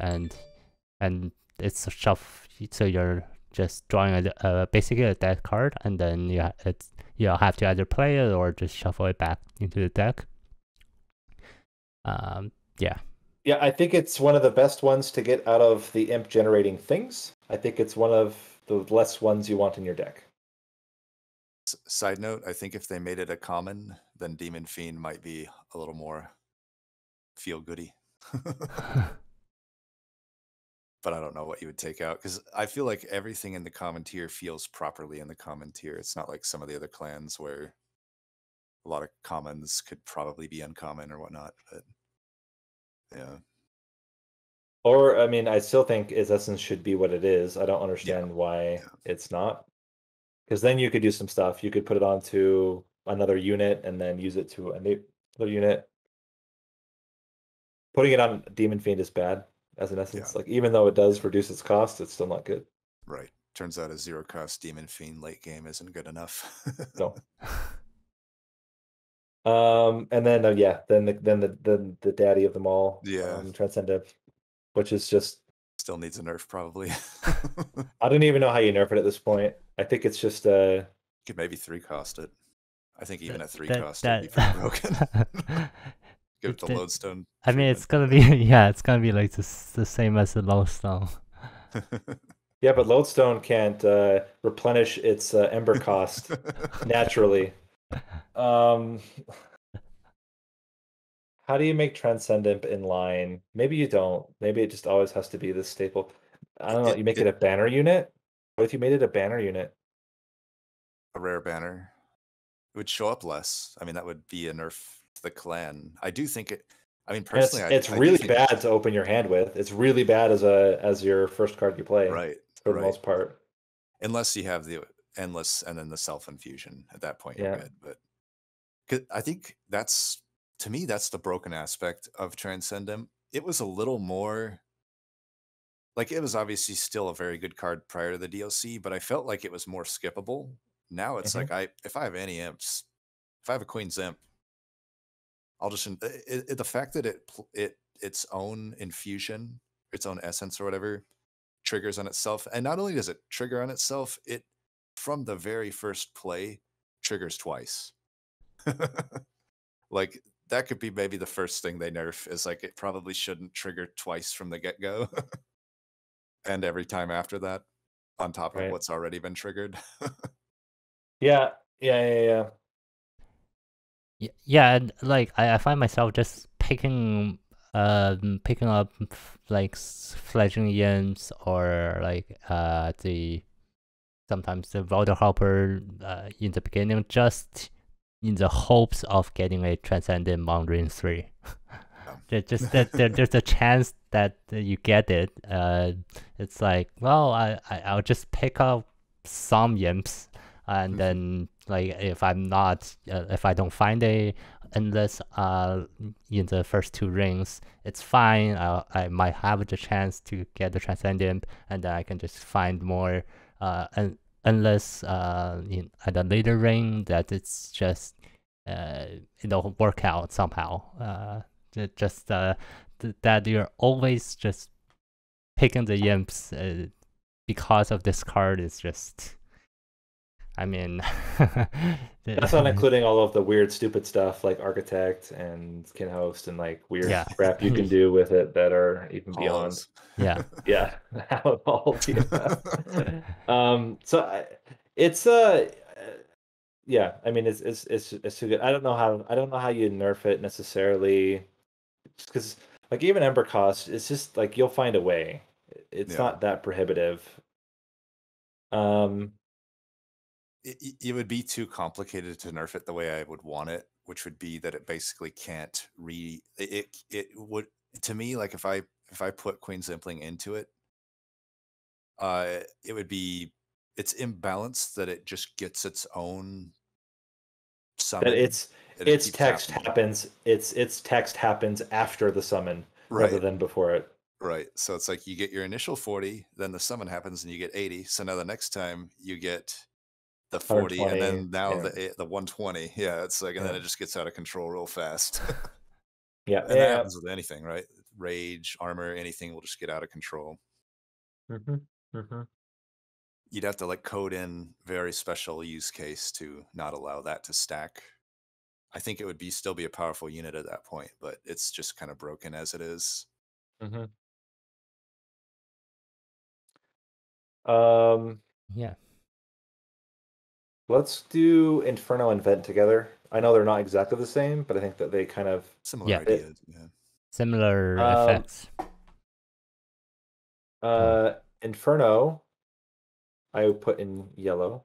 it's a shuffle, so you're just drawing basically a deck card, and then you have to either play it or just shuffle it back into the deck. Yeah, I think it's one of the best ones to get out of the imp generating things. I think it's one of the less ones you want in your deck. Side note, I think if they made it a common, then Demon Fiend might be a little more feel-goody. But I don't know what you would take out, because I feel like everything in the common tier feels properly in the common tier. It's not like some of the other clans where a lot of commons could probably be uncommon or whatnot. But yeah. Or, I mean, I still think its essence should be what it is. I don't understand why it's not. Because then you could do some stuff. You could put it onto another unit and then use it to another unit. Putting it on Demon Fiend is bad, as an essence. Yeah. Like, even though it does reduce its cost, it's still not good. Right. Turns out a zero-cost Demon Fiend late game isn't good enough. No. And then the daddy of them all. Yeah. Transcend Imp, which is just still needs a nerf, probably. I don't even know how you nerf it at this point. I think it's just you could maybe 3-cost it. I think even at 3-cost it'd be pretty broken. Give it the Lodestone. I mean, it's gonna be it's gonna be like the same as the Lodestone. Yeah, but Lodestone can't replenish its ember cost naturally. How do you make Transcend Imp in line? Maybe you don't. Maybe it just always has to be this staple. I don't know. You make it a banner unit. What if you made it a banner unit? A rare banner. It would show up less. I mean, that would be a nerf to the clan. I do think it. I mean, personally, it's really bad to open your hand with. It's really bad as your first card you play. Right. For the most part. Unless you have the endless and then the self infusion. At that point, you're good. But 'cause I think that's, to me, that's the broken aspect of Transcend Imp. It was a little more. Like, it was obviously still a very good card prior to the DLC, but I felt like it was more skippable. Now it's like, if I have any imps, if I have a Queen's Imp, I'll just the fact that its own infusion, its own essence or whatever, triggers on itself, and not only does it trigger on itself, it from the very first play triggers twice. Like, that could be maybe the first thing they nerf is like it probably shouldn't trigger twice from the get-go. And every time after that, on top of what's already been triggered. Yeah, and like I find myself just picking up like Fledgling Imps or like sometimes the Welder Helper in the beginning, just in the hopes of getting a Transcendent Boundary 3. Just that there's a chance that you get it. It's like, well, I'll just pick up some imps, and then like if I don't find a endless in the first 2 rings, it's fine. I might have the chance to get the Transcend Imp, and then I can just find more endless in at a later ring that it's just it'll work out somehow. Just that you're always just picking the imps because of this card is just, I mean, that's not including all of the weird stupid stuff like Architect and Kinhost and like weird crap you can do with it that are even beyond all of you. So it's yeah, I mean it's too good. I don't know how you nerf it necessarily, because like even ember cost, it's just like you'll find a way. It's not that prohibitive. It would be too complicated to nerf it the way I would want it, which would be that it basically can't it would, to me, like if I put Queen's Impling into it, it would be, it's imbalanced that it just gets its own summon. That its text happens. Its text happens after the summon, right, rather than before it. Right. So it's like you get your initial 40, then the summon happens and you get 80. So now the next time you get the 40, and then now the 120. Yeah, it's like, and then it just gets out of control real fast. Yeah, and that happens with anything, right? Rage, armor, anything will just get out of control. You'd have to like code in very special use case to not allow that to stack. I think it would be still be a powerful unit at that point, but it's just kind of broken as it is. Yeah. Let's do Inferno and Vent together. I know they're not exactly the same, but I think that they kind of similar ideas. Yeah. Similar effects. Inferno, I would put in yellow.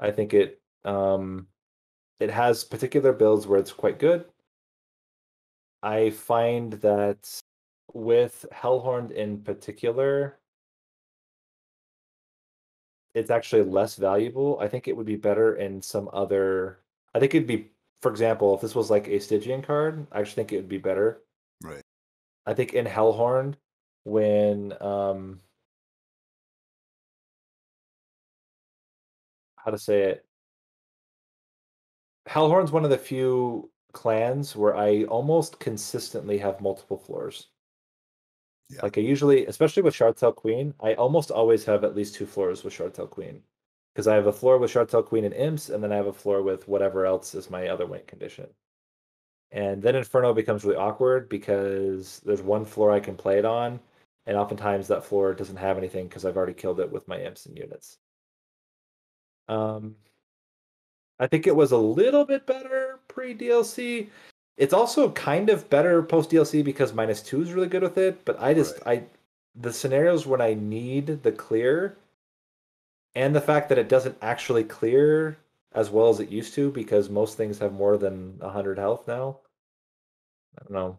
I think it it has particular builds where it's quite good. I find that with Hellhorned in particular, it's actually less valuable. I think it would be better in some other... I think it'd be, for example, if this was like a Stygian card, I actually think it would be better. Right. I think in Hellhorned, when... how to say it? Hellhorn's one of the few clans where I almost consistently have multiple floors. Yeah. Like I usually, especially with Shardtail Queen, I almost always have at least two floors with Shardtail Queen, because I have a floor with Shardtail Queen and Imps, and then I have a floor with whatever else is my other win condition. And then Inferno becomes really awkward because there's one floor I can play it on, and oftentimes that floor doesn't have anything because I've already killed it with my Imps and units. I think it was a little bit better pre-DLC. It's also kind of better post-DLC because -2 is really good with it, but I just, right. The scenarios when I need the clear, and the fact that it doesn't actually clear as well as it used to because most things have more than 100 health now. I don't know.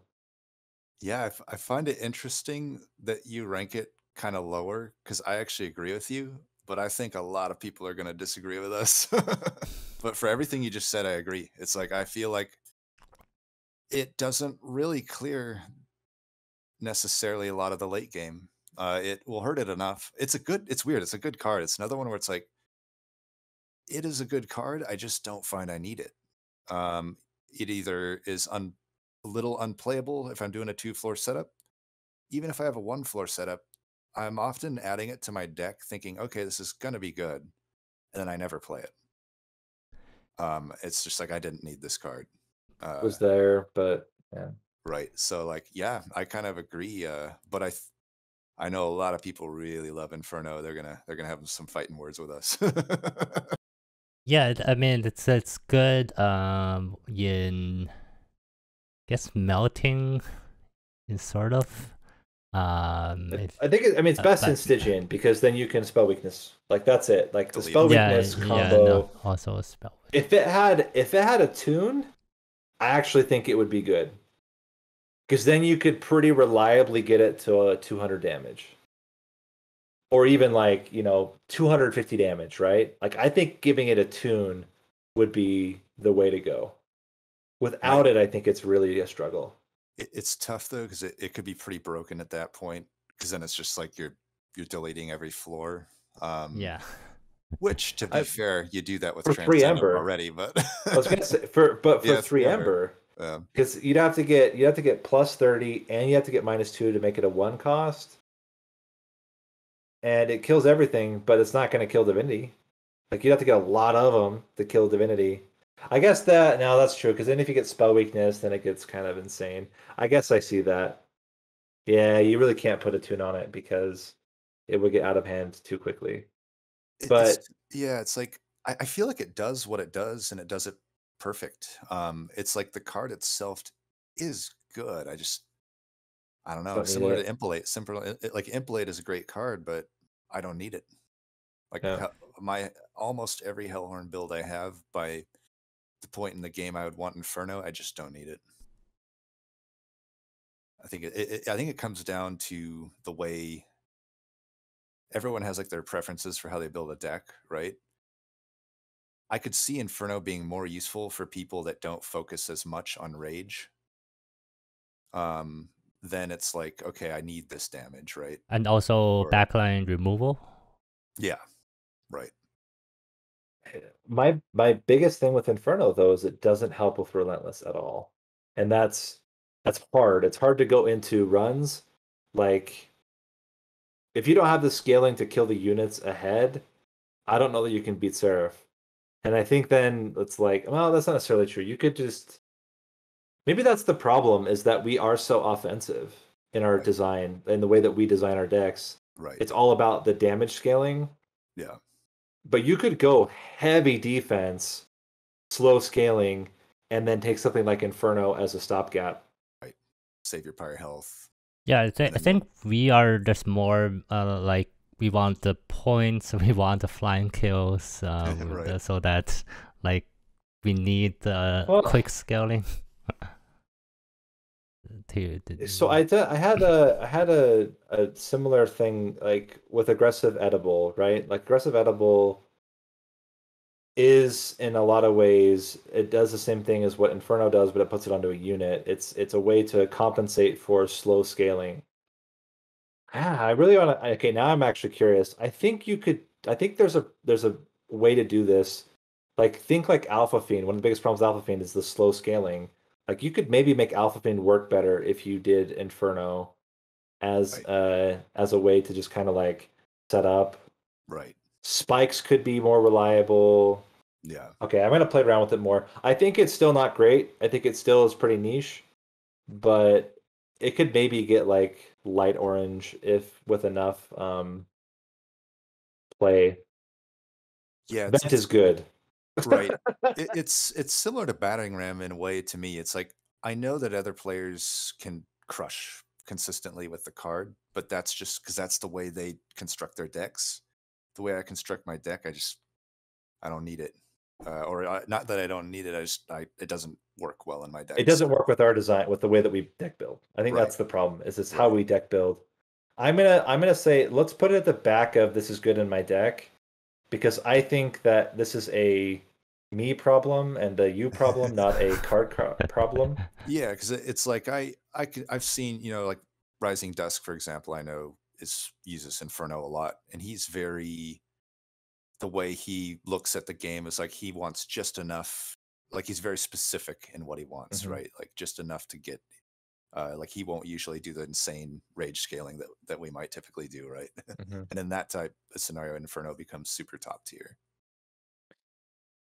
Yeah, I find it interesting that you rank it kind of lower, because I actually agree with you, but I think a lot of people are going to disagree with us. But for everything you just said, I agree. It's like, I feel like it doesn't really clear necessarily a lot of the late game. It will hurt it enough. It's weird. It's a good card. It's another one where it's like, it is a good card. I just don't find I need it. It either is a little unplayable if I'm doing a 2-floor setup. Even if I have a 1-floor setup, I'm often adding it to my deck thinking, okay, this is going to be good. And then I never play it. It's just like, I didn't need this card. Was there, but yeah, right. So like, yeah, I kind of agree. But I know a lot of people really love Inferno. They're gonna have some fighting words with us. Yeah, I mean it's good. In I guess melting is sort of. I think I mean it's best in Stygian because then you can spell weakness. Like that's it. Like the spell weakness combo. Yeah, no, also a spell. Weakness. If it had a tune. I actually think it would be good, because then you could pretty reliably get it to 200 damage, or even like 250 damage, right? Like I think giving it a tune would be the way to go. Without it, I think it's really a struggle. It's tough though, because it could be pretty broken at that point, because then it's just like you're deleting every floor. Yeah. Which, to be fair, you do that with Transcend already, but I was gonna say for 3 Ember, because you'd have to get +30 and you have to get -2 to make it a 1 cost, and it kills everything, but it's not going to kill Divinity. Like you'd have to get a lot of them to kill Divinity. I guess that now that's true, because then if you get spell weakness, then it gets kind of insane. I guess I see that. Yeah, you really can't put a tune on it because it would get out of hand too quickly. But it's like I feel like it does what it does, and it does it perfect. It's like the card itself is good. I don't know. Similar to Impilate, like Impilate is a great card, but I don't need it. Like my almost every Hellhorn build I have, by the point in the game I would want Inferno, I just don't need it. I think it comes down to the way everyone has like their preferences for how they build a deck, right? I could see Inferno being more useful for people that don't focus as much on rage. Then it's like, okay, I need this damage, right? And also backline removal. Yeah, right. My biggest thing with Inferno though is it doesn't help with Relentless at all, and that's hard. It's hard to go into runs like if you don't have the scaling to kill the units ahead. I don't know that you can beat Seraph, and I think then it's like, well, that's not necessarily true. You could just maybe that's the problem, is that we are so offensive in our design, in the way that we design our decks. Right. It's all about the damage scaling. Yeah. But you could go heavy defense, slow scaling, and then take something like Inferno as a stopgap. Right. Save your pyre health. Yeah, I think we are just more like we want the points, we want the flying kills, right. So that like we need the quick scaling. So I had a similar thing like with aggressive edible, right? Like aggressive edible is in a lot of ways it does the same thing as what Inferno does, but it puts it onto a unit. It's a way to compensate for slow scaling. I really want to. Okay, now I'm actually curious. I think there's a way to do this. Like think like Alpha Fiend. One of the biggest problems with Alpha Fiend is the slow scaling. Like you could maybe make Alpha Fiend work better if you did Inferno as as a way to just kind of like set up. Right. Spikes could be more reliable. Yeah. Okay, I'm gonna play around with it more. I think it's still not great. I think it still is pretty niche, but it could maybe get like light orange if with enough play. Yeah, that is good. Right. It's similar to battering ram in a way to me. It's like, I know that other players can crush consistently with the card, but that's just because that's the way they construct their decks. The way I construct my deck, I don't need it. Not that I don't need it, it doesn't work well in my deck. It doesn't work with our design, with the way that we deck build. I think that's the problem, is it's how we deck build. I'm gonna say, let's put it at the back of this is good in my deck. Because I think that this is a me problem and a you problem, not a card problem. Yeah, because it's like I've seen, you know, like Rising Dusk, for example, I know uses Inferno a lot, and he's very, the way he looks at the game is like he wants just enough, like he's very specific in what he wants, right? Like just enough to get, like he won't usually do the insane rage scaling that we might typically do, right? And in that type of scenario, Inferno becomes super top tier.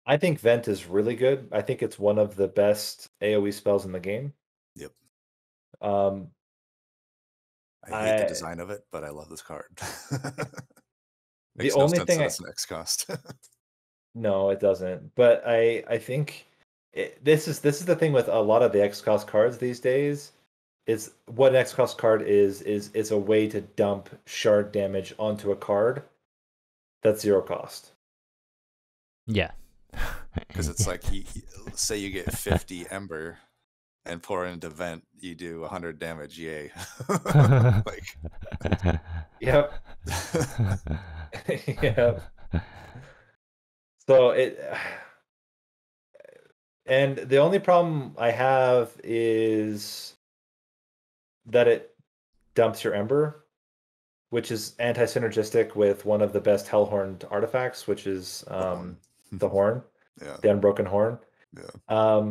I think Vent is really good. I think it's one of the best AoE spells in the game. Yep. I hate the design of it, but I love this card. Makes the only no thing that's an X cost. No, it doesn't. But I think this is the thing with a lot of the X cost cards these days. Is what an X cost card is a way to dump shard damage onto a card that's zero cost. Yeah, because it's like say you get 50 Ember and pour into Vent, you do 100 damage. Yay! Like, yep, yep. So it. And the only problem I have is that it dumps your Ember, which is anti-synergistic with one of the best Hellhorned artifacts, which is the Horn, the Unbroken Horn. Yeah.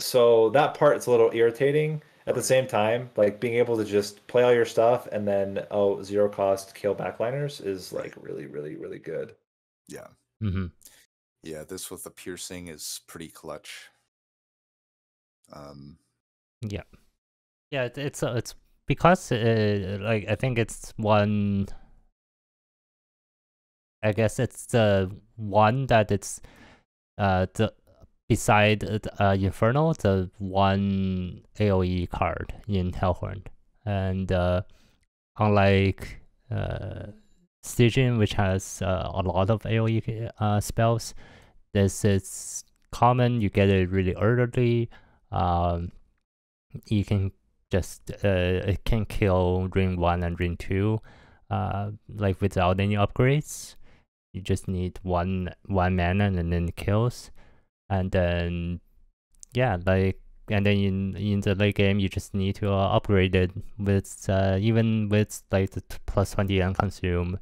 So that part's a little irritating. At the same time, like being able to just play all your stuff and then zero cost kill backliners is like really, really, really good. Yeah. Mm-hmm. Yeah, this with the piercing is pretty clutch. Yeah, it's because like I think it's one. I guess it's the one that it's the beside Inferno, the one AoE card in Hellhorn, and unlike Stygian, which has a lot of AoE spells. This is common, you get it really early. You can just it can kill ring 1 and ring 2 like without any upgrades. You just need one mana and then it kills. And then yeah, like, and then in the late game you just need to upgrade it with even with like the plus 20 and consume.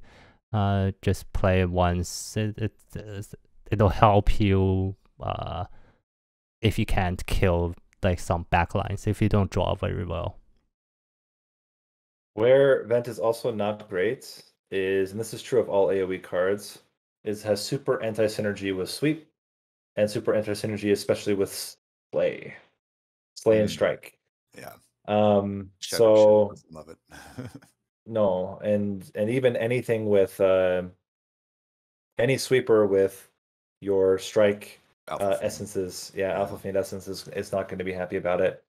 Just play it once. It'll help you if you can't kill like some backlines, if you don't draw very well. Where Vent is also not great is, and this is true of all AoE cards, is has super anti-synergy with Sweep, and super anti-synergy especially with Slay. Slay and Strike. Yeah. So love it. No, and even anything with any sweeper with your Strike essences, yeah, Alpha Fiend essences is not going to be happy about it.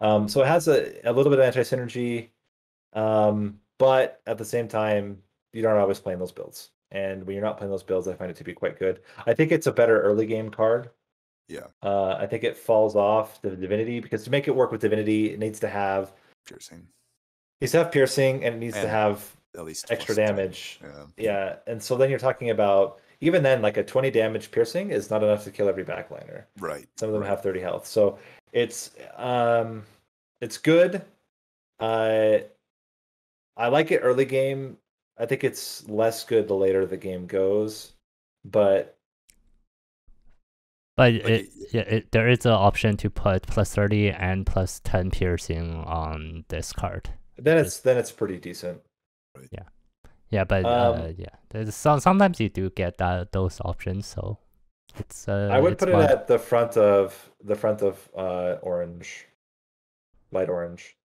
So it has a little bit of anti-synergy, but at the same time, you don't always play those builds. And when you're not playing those builds, I find it to be quite good. I think it's a better early game card. Yeah. I think it falls off the Divinity, because to make it work with Divinity, it needs to have piercing. It needs to have piercing, and it needs to have at least extra damage. Yeah. And so then you're talking about, even then, like a 20 damage piercing is not enough to kill every backliner. Right. Some of them have 30 health. So it's good. I like it early game. I think it's less good the later the game goes, but it there is an option to put plus 30 and plus 10 piercing on this card. Then it's pretty decent. Right. Yeah. Yeah, but yeah, there's sometimes you do get those options, so it's. I would put it at the front of orange, light orange.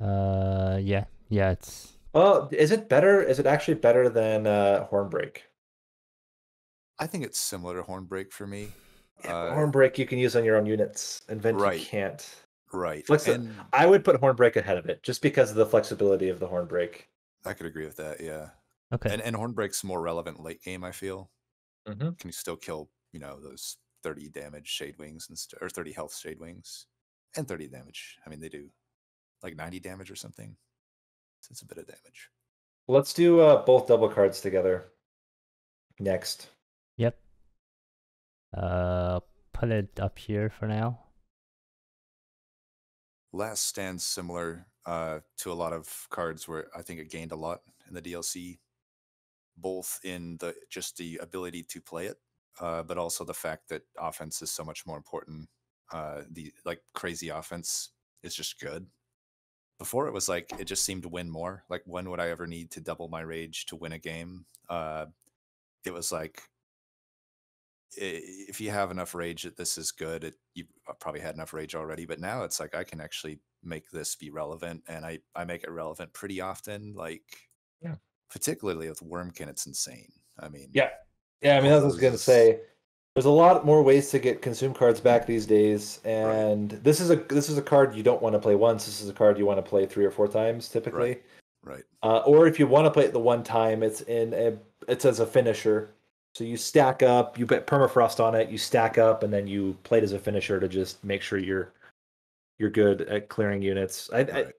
Yeah, it's. Oh, is it better? Is it actually better than Hornbreak? I think it's similar to Hornbreak for me. Yeah, Hornbreak you can use on your own units, and Vent you can't. Right. I would put Hornbreak ahead of it, just because of the flexibility of the Hornbreak. I could agree with that, yeah. Okay. And Hornbreak's more relevant late game, I feel. Mm-hmm. Can you still kill, you know, those 30 damage Shade Wings or 30 health Shade Wings and 30 damage? I mean, they do like 90 damage or something. So it's a bit of damage. Let's do both double cards together next. Yep. Put it up here for now. Last Stand's similar to a lot of cards where I think it gained a lot in the DLC, both in the just the ability to play it, but also the fact that offense is so much more important. The like crazy offense is just good. Before it was like it just seemed to win more. Like when would I ever need to double my rage to win a game? It was like if you have enough rage that this is good, you probably had enough rage already. But now it's like I can actually make this be relevant, and I make it relevant pretty often. Like, yeah, particularly with Wormkin, it's insane. I mean, yeah. I mean, that's what I was gonna say. There's a lot more ways to get consume cards back these days, and this is a card you don't want to play once. This is a card you want to play 3 or 4 times typically. Right. Or if you want to play it the one time, it's as a finisher. So you stack up, you put permafrost on it, you stack up, and then you play it as a finisher to just make sure you're good at clearing units. I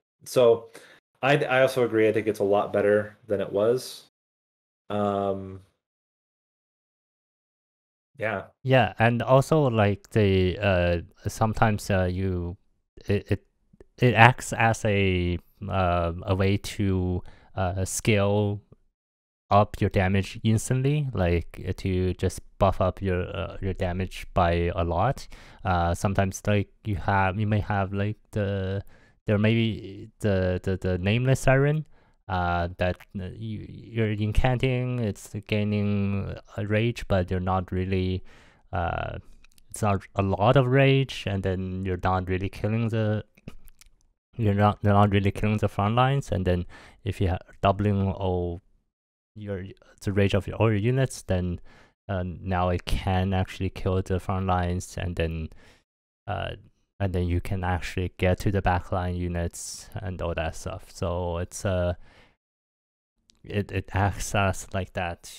also agree. I think it's a lot better than it was. Yeah, and also like the sometimes it acts as a way to scale up your damage instantly, like to just buff up your damage by a lot. Sometimes like you may have like the nameless siren that you're incanting, it's gaining rage, but you're not really it's not a lot of rage, and then you're not really killing the front lines. And then if you have doubling all the rage of all your units, then now it can actually kill the front lines, and then you can actually get to the backline units and all that stuff. So it acts as like that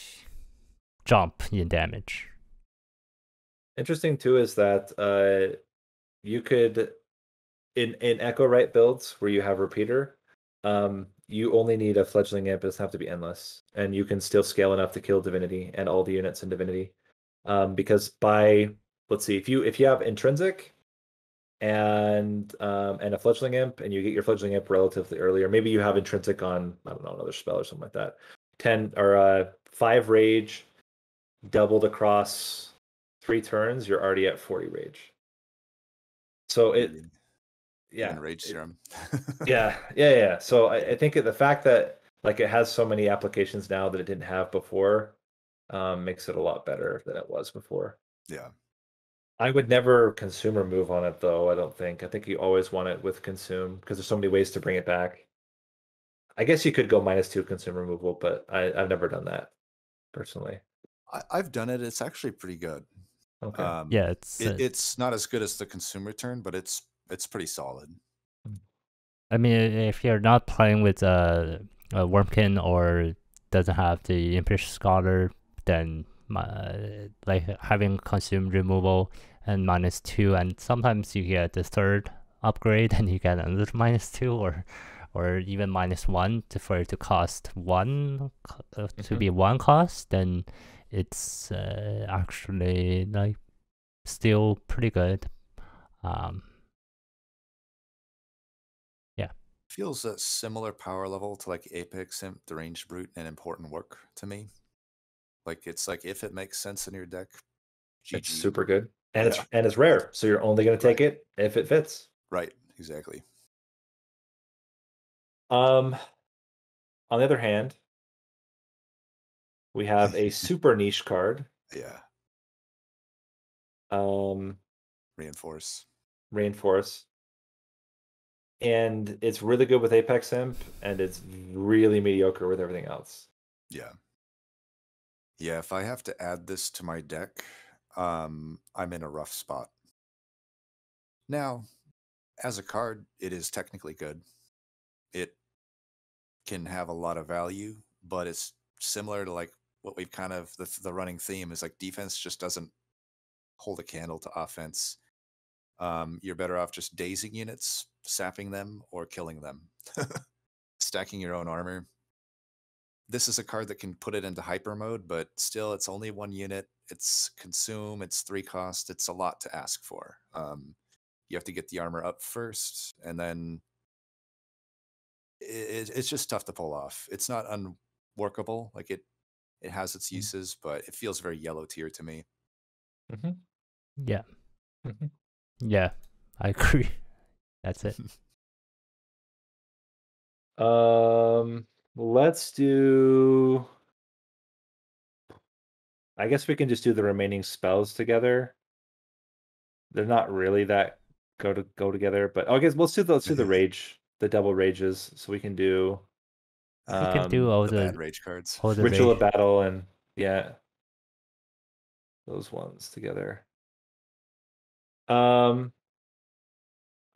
jump in damage. Interesting too is that you could in Echo Right builds where you have Repeater, you only need a Fledgling Imp. It doesn't have to be endless, and you can still scale enough to kill Divinity and all the units in Divinity, because by let's see if you have Intrinsic and a Fledgling Imp, and you get your Fledgling Imp relatively early, or maybe you have Intrinsic on I don't know another spell or something like that. 5 rage, doubled across 3 turns, you're already at 40 rage. So it, yeah, and rage serum. yeah. So I think the fact that like it has so many applications now that it didn't have before makes it a lot better than it was before. Yeah. I would never consume or move on it though, I don't think. I think you always want it with consume because there's so many ways to bring it back. I guess you could go -2 consume removal, but I've never done that personally. I've done it. It's actually pretty good. Okay. Yeah, it's not as good as the consume return, but it's pretty solid. I mean, if you're not playing with a Wormkin or doesn't have the Impish Scholar, then like having consume removal and -2, and sometimes you get the third upgrade and you get another -2 or even -1 for it to cost 1 to be 1 cost, then it's actually like still pretty good. Yeah, feels a similar power level to like Apex Imp, Deranged Brute, and Important Work to me. Like it's like if it makes sense in your deck, GG. It's super good, and yeah. it's rare, so you're only going to take it if it fits. Right, exactly. On the other hand, we have a super niche card. Yeah. Reinforce. And it's really good with Apex Imp, and it's really mediocre with everything else. Yeah. Yeah, if I have to add this to my deck, I'm in a rough spot. Now, as a card, it is technically good. It can have a lot of value, but it's similar to like what we've kind of the running theme is like defense just doesn't hold a candle to offense. You're better off just dazing units, sapping them, or killing them, stacking your own armor. This is a card that can put it into hyper mode, but still it's only 1 unit. It's consume, it's 3 cost. It's a lot to ask for. You have to get the armor up first, and then it's just tough to pull off. It's not unworkable. Like it has its uses, but it feels very yellow tier to me. Yeah. Yeah, I agree. That's it. Let's do, I guess we can just do the remaining spells together. They're not really that go together, but I guess let's do the rage, the double rages, so we can do we can do all the bad rage cards, ritual of battle, and yeah, those ones together.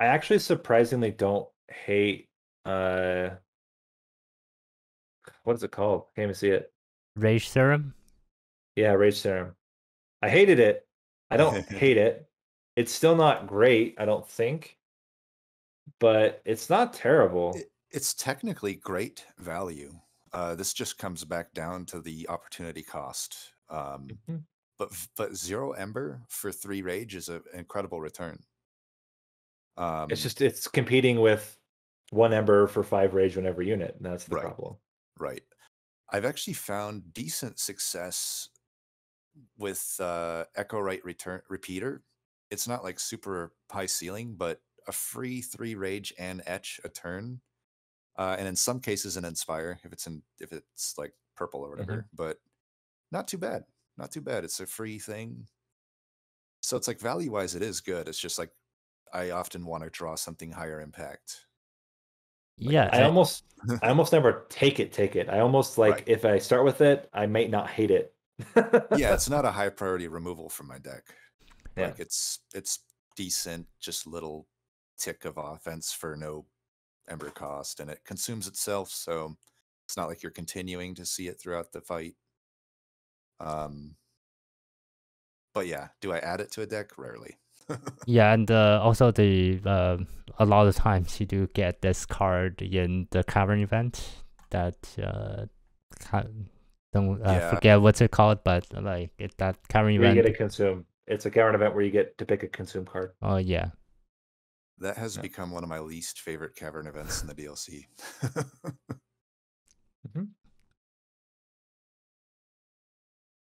I actually surprisingly don't hate what is it called? I can't even see it. Rage Serum? Yeah, Rage Serum. I hated it. I don't hate it. It's still not great, I don't think. But it's not terrible. It's technically great value. This just comes back down to the opportunity cost. But 0 Ember for 3 Rage is an incredible return. It's competing with 1 Ember for 5 Rage on every unit, and that's the problem. Right. I've actually found decent success with Echo Right Repeater. It's not like super high ceiling, but a free 3 rage and etch a turn, and in some cases an inspire if it's like purple or whatever. But not too bad. Not too bad. It's a free thing, so it's like value wise, it is good. It's just like I often want to draw something higher impact. Like, yeah, I almost never take it. I almost like if I start with it, I might not hate it. Yeah, it's not a high priority removal from my deck. Yeah. Like it's decent, just little tick of offense for no ember cost, and it consumes itself, so It's not like you're continuing to see it throughout the fight. But yeah, do I add it to a deck? Rarely. Yeah, and also the a lot of times you do get this card in the Cavern event that forget what's it called, but like that Cavern event. You get a consume. It's a Cavern event where you get to pick a consume card. Oh yeah, that has become one of my least favorite Cavern events in the DLC. Mm-hmm.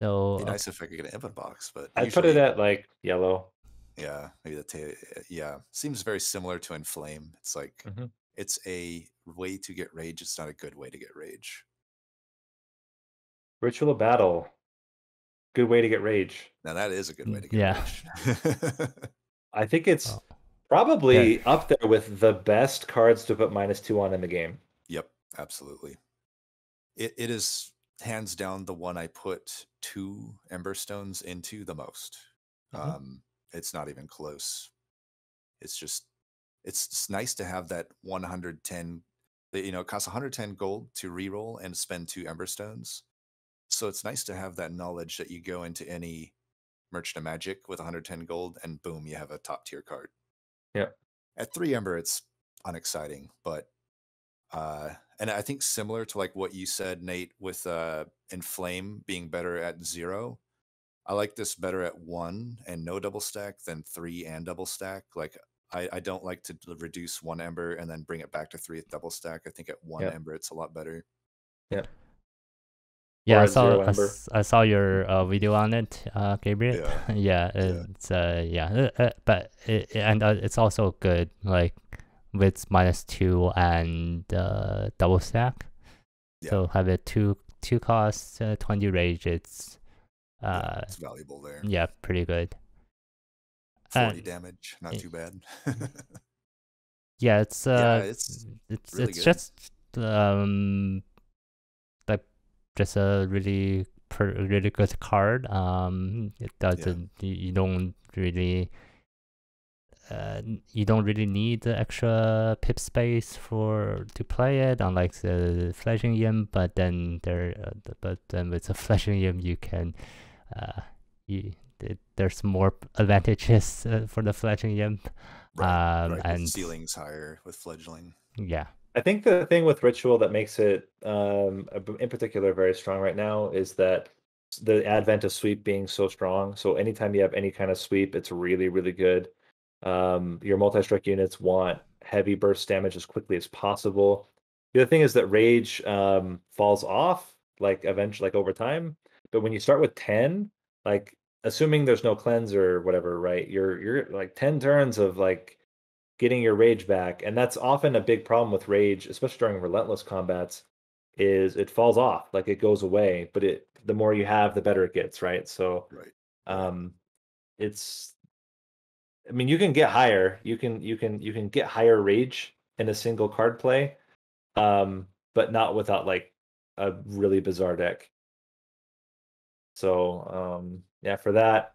So it'd be nice if I could get an Imp box, but I put it at like yellow. Yeah, maybe yeah, seems very similar to Inflame. It's like it's a way to get rage. It's not a good way to get rage. Ritual of Battle, good way to get rage. Now that is a good way to get rage. I think it's probably up there with the best cards to put -2 on in the game. Yep, absolutely. It is hands down the one I put 2 Emberstones into the most. It's not even close. It's just, it's nice to have that 110, you know, it costs 110 gold to reroll and spend 2 Emberstones. So it's nice to have that knowledge that you go into any Merchant of Magic with 110 gold and boom, you have a top tier card. Yeah. At 3 Ember, it's unexciting, but, and I think similar to like what you said, Nate, with Inflame being better at 0, I like this better at 1 and no double stack than 3 and double stack. Like I don't like to reduce 1 Ember and then bring it back to 3 at double stack. I think at 1 Ember it's a lot better. Yeah. Yeah, I saw your video on it, Gabriel. Yeah, it's but it's also good like with -2 and double stack. Yeah. So have it 2 costs, 20 rage. It's it's valuable there. Yeah, pretty good. 40 damage, not too bad. Yeah, it's really it's good. Just like just a really good card. It doesn't you don't really need the extra pip space to play it, unlike the Fledgling Imp. But then with the Fledgling Imp you can. There's more advantages for the Fledgling Imp, right, and ceilings higher with Fledgling. Yeah, I think the thing with Ritual that makes it, in particular, very strong right now is that the advent of Sweep being so strong. So anytime you have any kind of Sweep, it's really, really good. Your multi-strike units want heavy burst damage as quickly as possible. The other thing is that Rage falls off like eventually, like over time. But when you start with 10, like assuming there's no cleanser or whatever, right? You're like 10 turns of like getting your rage back, and that's often a big problem with rage, especially during relentless combats. Is it falls off, like it goes away, but the more you have, the better it gets, right? So, I mean, you can get higher. You can get higher rage in a single card play, but not without like a really bizarre deck. So yeah, for that,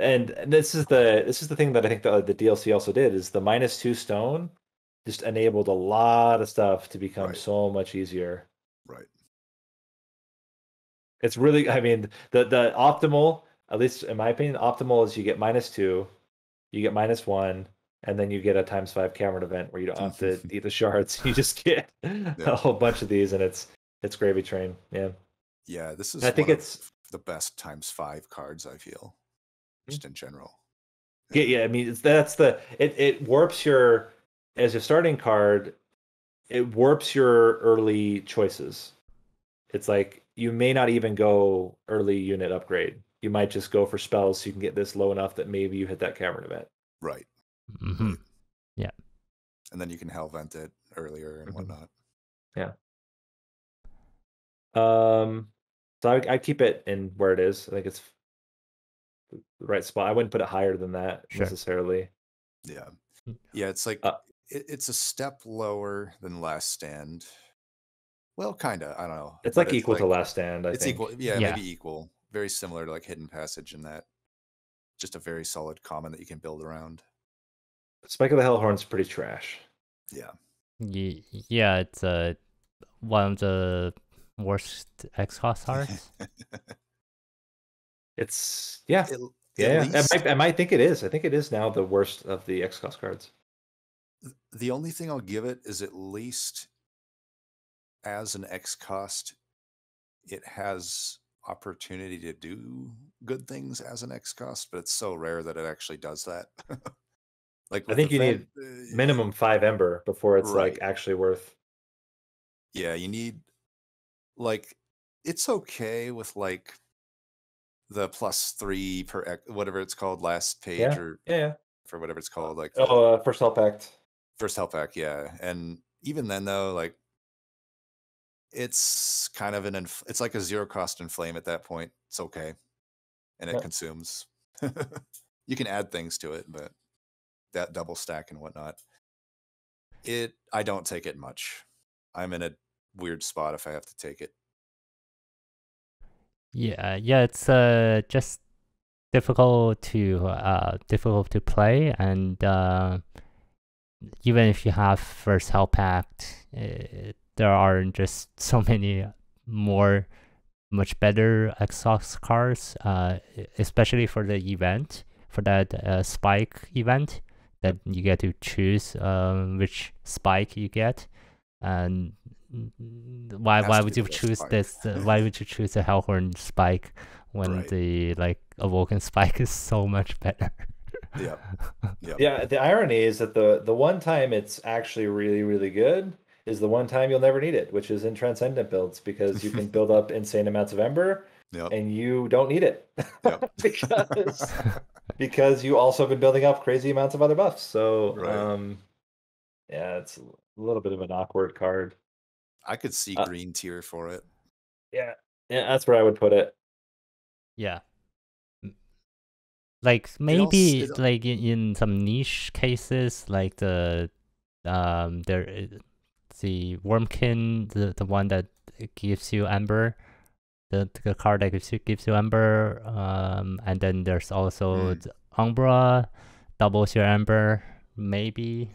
and this is the thing that I think the DLC also did is the -2 stone just enabled a lot of stuff to become so much easier. Right. It's really, I mean, the optimal, at least in my opinion, optimal is you get -2, you get -1, and then you get a ×5 Cavern event where you don't have to eat the shards. You just get a whole bunch of these, and it's gravy train. Yeah. Yeah, this is. I think it's the best ×5 cards, I feel, just in general. Yeah, I mean, that's it warps your, as a starting card, it warps your early choices. It's like you may not even go early unit upgrade. You might just go for spells so you can get this low enough that maybe you hit that Cavern event. Right. Mm-hmm. Yeah. And then you can Hell Vent it earlier and whatnot. Yeah. So I keep it in where it is. I think it's the right spot. I wouldn't put it higher than that necessarily. Yeah. Yeah, it's like it's a step lower than Last Stand. Well, kind of. I don't know. It's like equal to Last Stand, I think. It's equal. Yeah, maybe equal. Very similar to like Hidden Passage in that. Just a very solid common that you can build around. Spike of the Hellhorn's pretty trash. Yeah. Yeah, it's one of the worst X-Cost arts? It's, yeah. Yeah. I might think it is. I think it is now the worst of the X-Cost cards. The only thing I'll give it is at least as an X-Cost, it has opportunity to do good things as an X-Cost, but it's so rare that it actually does that. Like I think you need minimum 5 Ember before it's like actually worth. Yeah, you need like it's okay with like the +3 per whatever it's called last page or for whatever it's called like first help pact. First help pact, yeah, and even then though like it's kind of an it's like a 0-cost inflame at that point. It's okay, and it consumes. You can add things to it, but. That double stack and whatnot. I don't take it much. I'm in a weird spot if I have to take it. Yeah, yeah, it's just difficult to play, and even if you have first help pact, there are just so many more, much better Exhaust cards, especially for the event, for that spike event. That you get to choose which spike you get, and why would you choose this? Why would you choose a Hellhorned spike when the like Awoken spike is so much better? Yeah, yeah. The irony is that the one time it's actually really good is the one time you'll never need it, which is in Transcendent builds because you can build up insane amounts of Ember. Yep. And you don't need it because you also have been building up crazy amounts of other buffs. So yeah, it's a little bit of an awkward card. I could see green tier for it. Yeah, yeah, that's where I would put it. Yeah, like maybe it'll... like in some niche cases, like the the Wormkin, the one that gives you Ember. The card that gives you Ember, and then there's also the Umbra, doubles your Ember, maybe.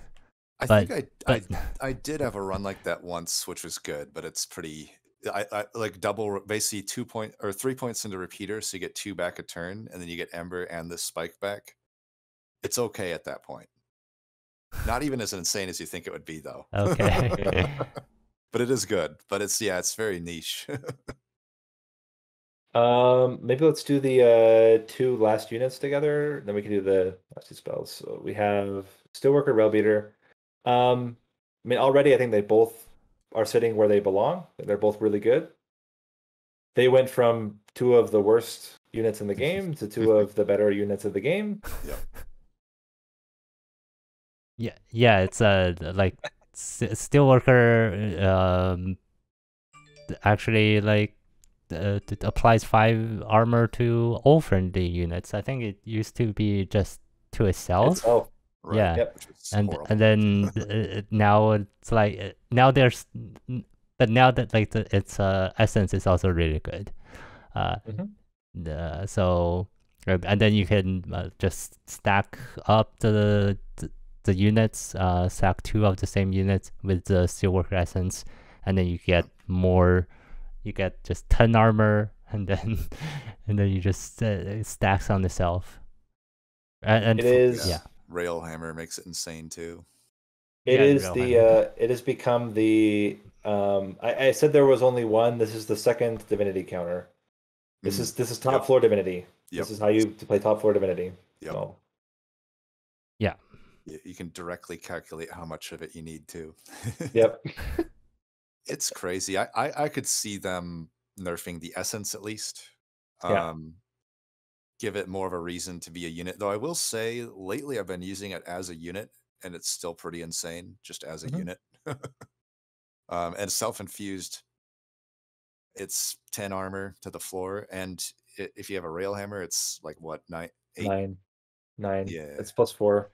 I did have a run like that once, which was good, but it's pretty. I like double basically 2 or 3 points into Repeater, so you get 2 back a turn, and then you get Ember and the spike back. It's okay at that point. Not even as insane as you think it would be, though. Okay, but it is good. But it's it's very niche. Maybe let's do the 2 last units together, then we can do the last 2 spells. So we have Steelworker, Railbeater. I mean, already I think they both are sitting where they belong. They're both really good. They went from 2 of the worst units in the game to 2 of the better units of the game. Yeah. Yeah, yeah, it's like Steelworker actually like it applies 5 armor to all friendly units. I think it used to be just to itself. Oh, right. Yeah, yep. And then now it's like now there's, but now that like its essence is also really good. So and then you can just stack up the units, stack 2 of the same units with the Steelworker essence, and then you get more. You get just 10 armor, and then you just it stacks on itself. And it is Rail Hammer makes it insane too. It is the it has become the I said there was only one. This is the 2nd Divinity counter. This is top floor Divinity. This is how you play top floor Divinity. Yep. So. Yeah. You can directly calculate how much of it you need too. Yep. It's crazy. I could see them nerfing the essence at least. Give it more of a reason to be a unit. Though I will say lately I've been using it as a unit, and it's still pretty insane just as a unit. And self-infused. It's 10 armor to the floor, and if you have a Rail Hammer, it's like what, 9, 8? 9, 9. Yeah, it's +4.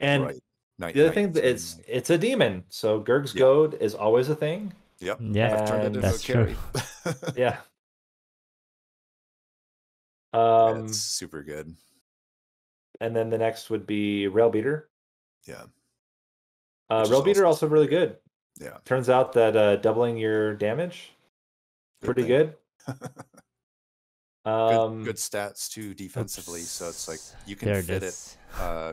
And the other thing is it's a demon, so Gurg's Goad is always a thing. Yep. Yeah, I've turned it into a carry. Yeah. It's super good. And then the next would be Railbeater. Yeah. Railbeater also really good. Yeah. Turns out that doubling your damage, pretty good. Good stats too defensively. So it's like you can fit it.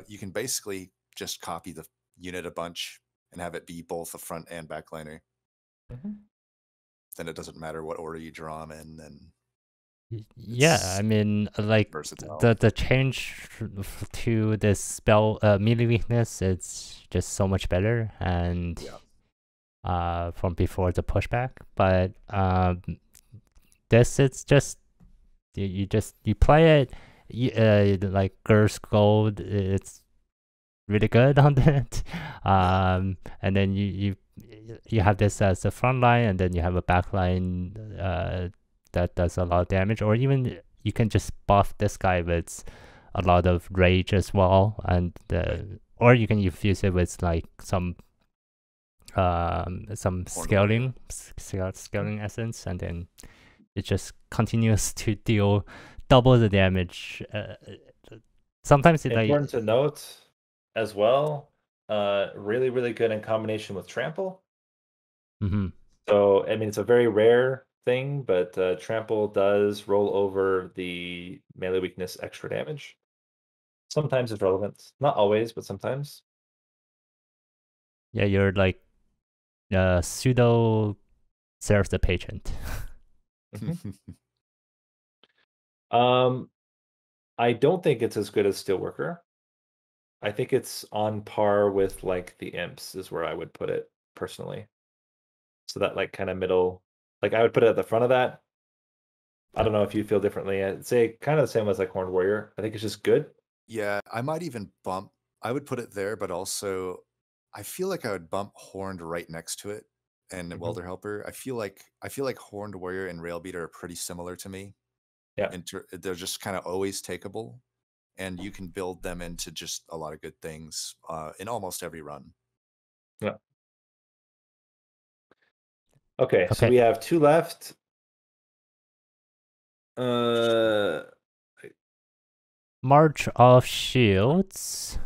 You can basically just copy the unit a bunch and have it be both a front and back liner. Mm-hmm. Then it doesn't matter what order you draw them in. And yeah, I mean, like the change to this spell melee weakness, it's just so much better. And yeah. From before the pushback, but this it's just. You play it, like Gers Gold, it's really good on that. And then you have this as the front line, and then you have a back line that does a lot of damage, or even you can just buff this guy with a lot of rage as well, and or you can infuse it with like some scaling essence, and then. It just continues to deal double the damage. Sometimes it's important to note as well. Really, really good in combination with trample. Mm-hmm. So I mean, it's a very rare thing, but trample does roll over the melee weakness extra damage. Sometimes it's relevant, not always, but sometimes. Yeah, you're like pseudo Seraph the Patient. Mm-hmm. I don't think it's as good as Steelworker. I think it's on par with like the imps is where I would put it personally. So that like kind of middle, like I would put it at the front of that. I don't know if you feel differently. I'd say kind of the same as like Horned Warrior. I think it's just good. Yeah, I might even bump. I would put it there, but also I feel like I would bump Horned right next to it. And mm-hmm. Welder Helper, I feel like Horned Warrior and Railbeater are pretty similar to me. Yeah, they're just kind of always takeable, and you can build them into just a lot of good things in almost every run. Yeah. Okay, so we have two left. March of Shields.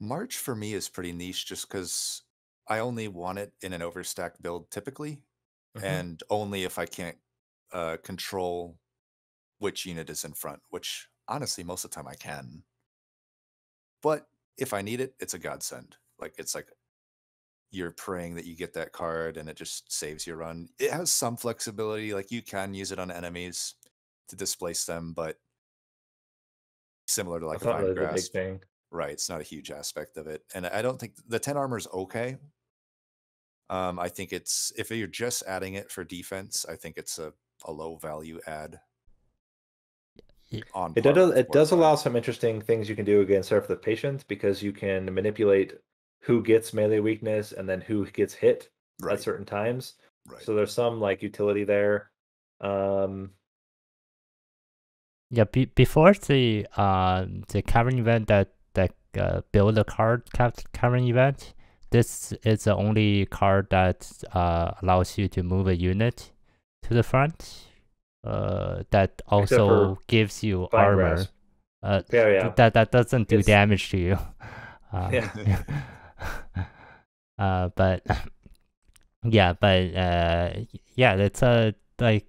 March for me is pretty niche, just because. I only want it in an overstack build typically, mm-hmm. and only if I can't control which unit is in front, which honestly, most of the time I can. But if I need it, it's a godsend. Like it's like you're praying that you get that card and it just saves your run. It has some flexibility. Like you can use it on enemies to displace them, but similar to like a Vine Grasp. Right, it's not a huge aspect of it, and I don't think the 10 armor is okay. I think it's if you're just adding it for defense, I think it's a low value add. On it does allow some interesting things you can do against Seraph the Patient, because you can manipulate who gets melee weakness and then who gets hit at certain times. Right. So there's some like utility there. Yeah, before the Cavern event that build a card Cavern event, this is the only card that allows you to move a unit to the front that also gives you armor that doesn't do damage to you but it's a like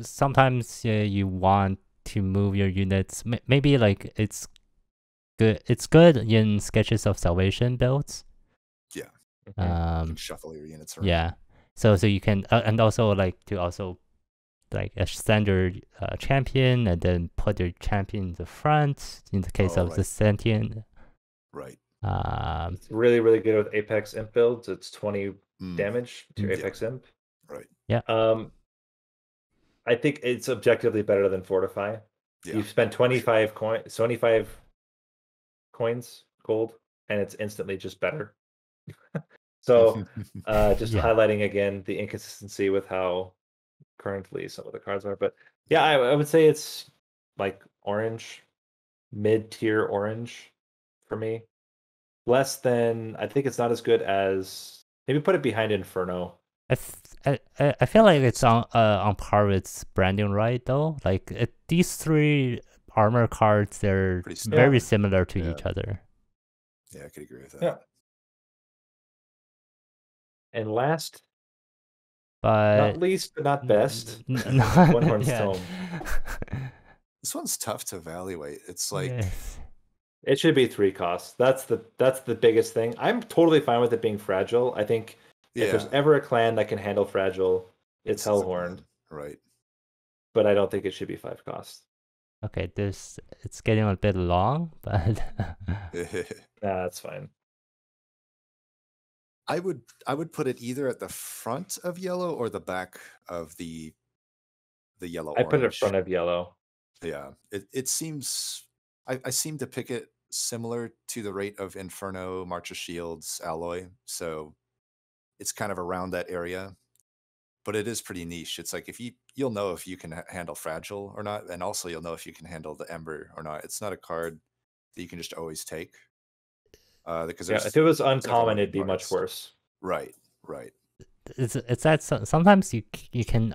sometimes you want to move your units. Maybe like it's good. It's good in Sketches of Salvation builds. Yeah. You can shuffle your units around. Yeah. So you can and also like to like a standard champion and then put your champion in the front. In the case of the sentient. Right. It's really really good with Apex Imp builds. It's 20 damage to your Apex Imp. Right. Yeah. I think it's objectively better than Fortify. Yeah. You've spent 25 coins, gold, and it's instantly just better. So just highlighting again the inconsistency with how currently some of the cards are. But yeah, I would say it's like orange, mid-tier orange for me. Less than, I think it's not as good as, maybe put it behind Inferno. I feel like it's on par with Brandon Wright though. Like these three armor cards, they're very similar to each other. Yeah, I could agree with that. Yeah. And last, but not least, but not best, One-Horned Tome. This one's tough to evaluate. It's like it should be 3 costs. That's the biggest thing. I'm totally fine with it being fragile. I think if there's ever a clan that can handle fragile, it's Hellhorned. Right. But I don't think it should be 5 costs. Okay, it's getting a bit long, but that's fine. I would put it either at the front of yellow or the back of the yellow. I put it in front of yellow. Yeah, it seems I seem to pick it similar to the rate of Inferno, March of Shields, Alloy. So it's kind of around that area, but it is pretty niche. It's like you'll know if you can handle Fragile or not, and also you'll know if you can handle the Ember or not. It's not a card that you can just always take. Because if it was uncommon, it'd be much worse. Right, right. It's that sometimes you can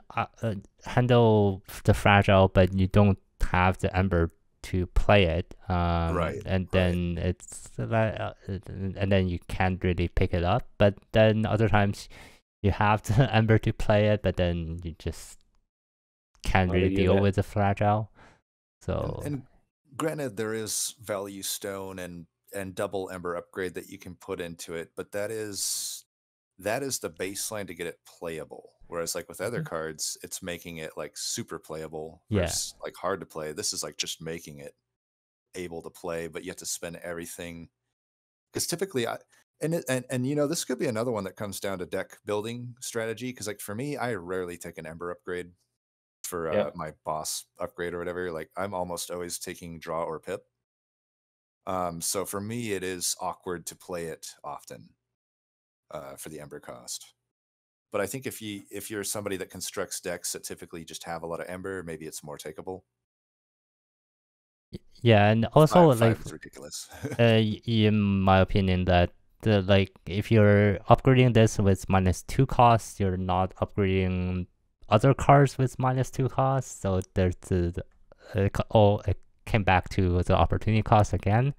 handle the Fragile, but you don't have the Ember to play it. Then and then you can't really pick it up. But then other times you have the Ember to play it, but then you just can't really deal with the Fragile. So and granted, there is Value Stone and double Ember upgrade that you can put into it, but that is the baseline to get it playable. Whereas like with other cards, it's making it like super playable. Yes. Like hard to play. This is like just making it able to play, but you have to spend everything. Because typically and you know, this could be another one that comes down to deck building strategy. Cause like for me, I rarely take an Ember upgrade for my boss upgrade or whatever. Like I'm almost always taking draw or pip. So for me, it is awkward to play it often for the Ember cost. But I think if you're somebody that constructs decks that typically just have a lot of Ember, maybe it's more takeable. Yeah, and also five is ridiculous. In my opinion, that if you're upgrading this with -2 costs, you're not upgrading other cards with -2 costs. So there's it came back to the opportunity cost again.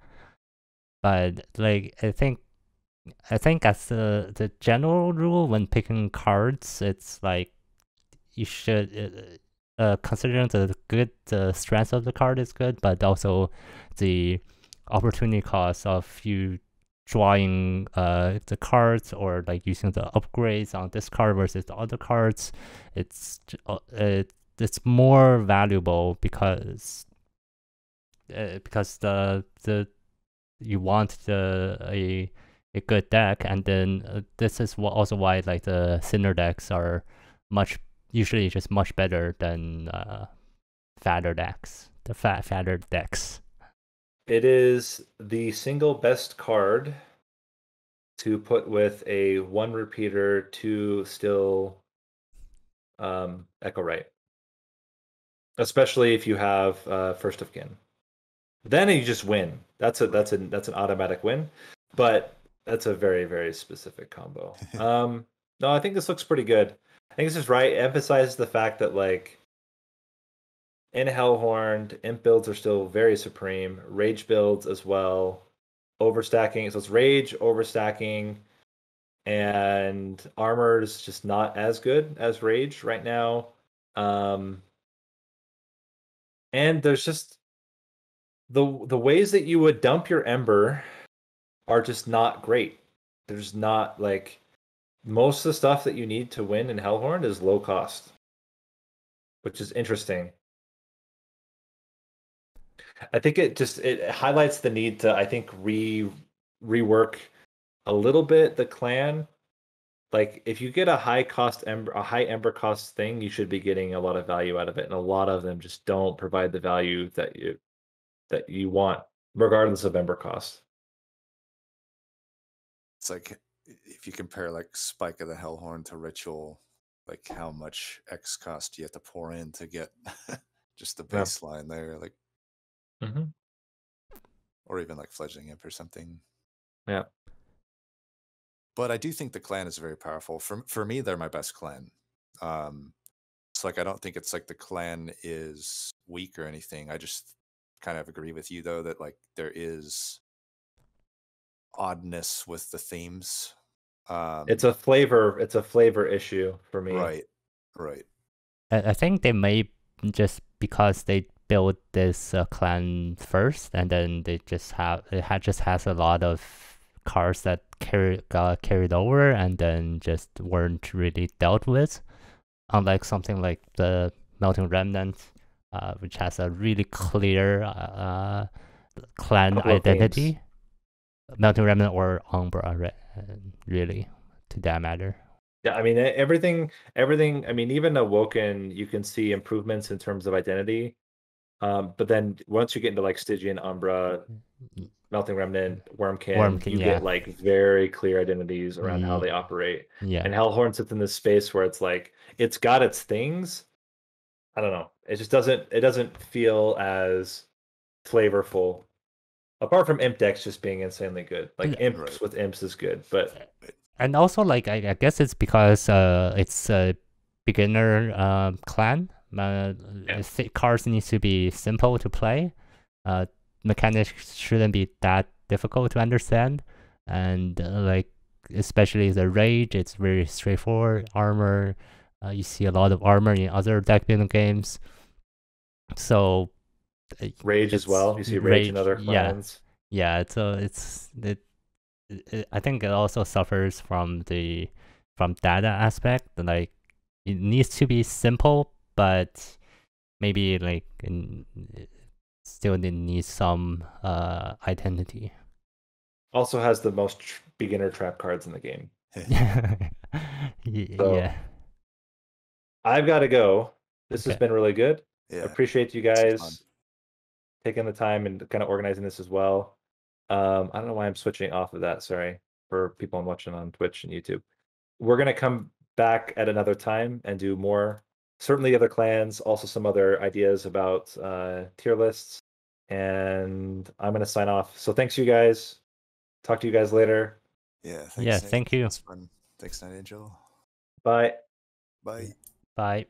But like I think as the general rule when picking cards, it's like you should considering the strength of the card is good, but also the opportunity cost of you drawing the cards or like using the upgrades on this card versus the other cards. It's more valuable because the you want a good deck, and then this is also why like the thinner decks are usually just much better than fatter decks. The fatter decks. It is the single best card to put with a 1 repeater, 2 still Echo Right, especially if you have First of Kin. Then you just win. That's an automatic win, but that's a very, very specific combo. No, I think this looks pretty good. I think this is right. It emphasizes the fact that, like, in Hellhorned, Imp builds are still very supreme. Rage builds as well. Overstacking. So it's Rage, Overstacking, and Armor is just not as good as Rage right now. And there's just the ways that you would dump your Ember are just not great. There's not, like, most of the stuff that you need to win in Hellhorned is low cost, which is interesting. I think it highlights the need to, I think, rework a little bit the clan. Like, if you get a high ember cost thing, you should be getting a lot of value out of it, and a lot of them just don't provide the value that you want, regardless of Ember cost. It's like if you compare like Spike of the Hellhorn to Ritual, like how much X cost you have to pour in to get just the baseline there, like, or even like Fledgling Imp or something. Yeah. But I do think the clan is very powerful. For me, they're my best clan. It's like I don't think it's like the clan is weak or anything. I just kind of agree with you though that like there is oddness with the themes. It's a flavor issue for me. Right, right. I think they may just because they built this clan first, and then they just have it just has a lot of cards that got carried over and then just weren't really dealt with. Unlike something like the Melting Remnant, which has a really clear clan identity. Themes. Melting Remnant or Umbra, really, to that matter. Yeah, I mean, everything, I mean, even Awoken, you can see improvements in terms of identity. But then once you get into like Stygian, Umbra, Melting Remnant, Wormkin you get like very clear identities around how they operate. Yeah. And Hellhorn sits in this space where it's like, it's got its things. I don't know. It just doesn't feel as flavorful. Apart from Imp decks just being insanely good. Like, Imps with Imps is good, but... And also, like, I guess it's because it's a beginner clan. Cards need to be simple to play. Mechanics shouldn't be that difficult to understand. And, like, especially the Rage, it's very straightforward. Armor, you see a lot of armor in other deck-building games. So... Rage as well. You see Rage in other clans. Yeah, yeah. So it I think it also suffers from the data aspect. Like it needs to be simple, but maybe like it still needs some identity. Also has the most beginner trap cards in the game. Yeah. I've got to go. This has been really good. Yeah. Appreciate you guys taking the time and kind of organizing this as well. I don't know why I'm switching off of that. Sorry for people I'm watching on Twitch and YouTube. We're going to come back at another time and do more. Certainly other clans, also some other ideas about tier lists. And I'm going to sign off. So thanks, you guys. Talk to you guys later. Yeah, thanks. Yeah, thank you. Thanks, Night Angel. Bye. Bye. Bye.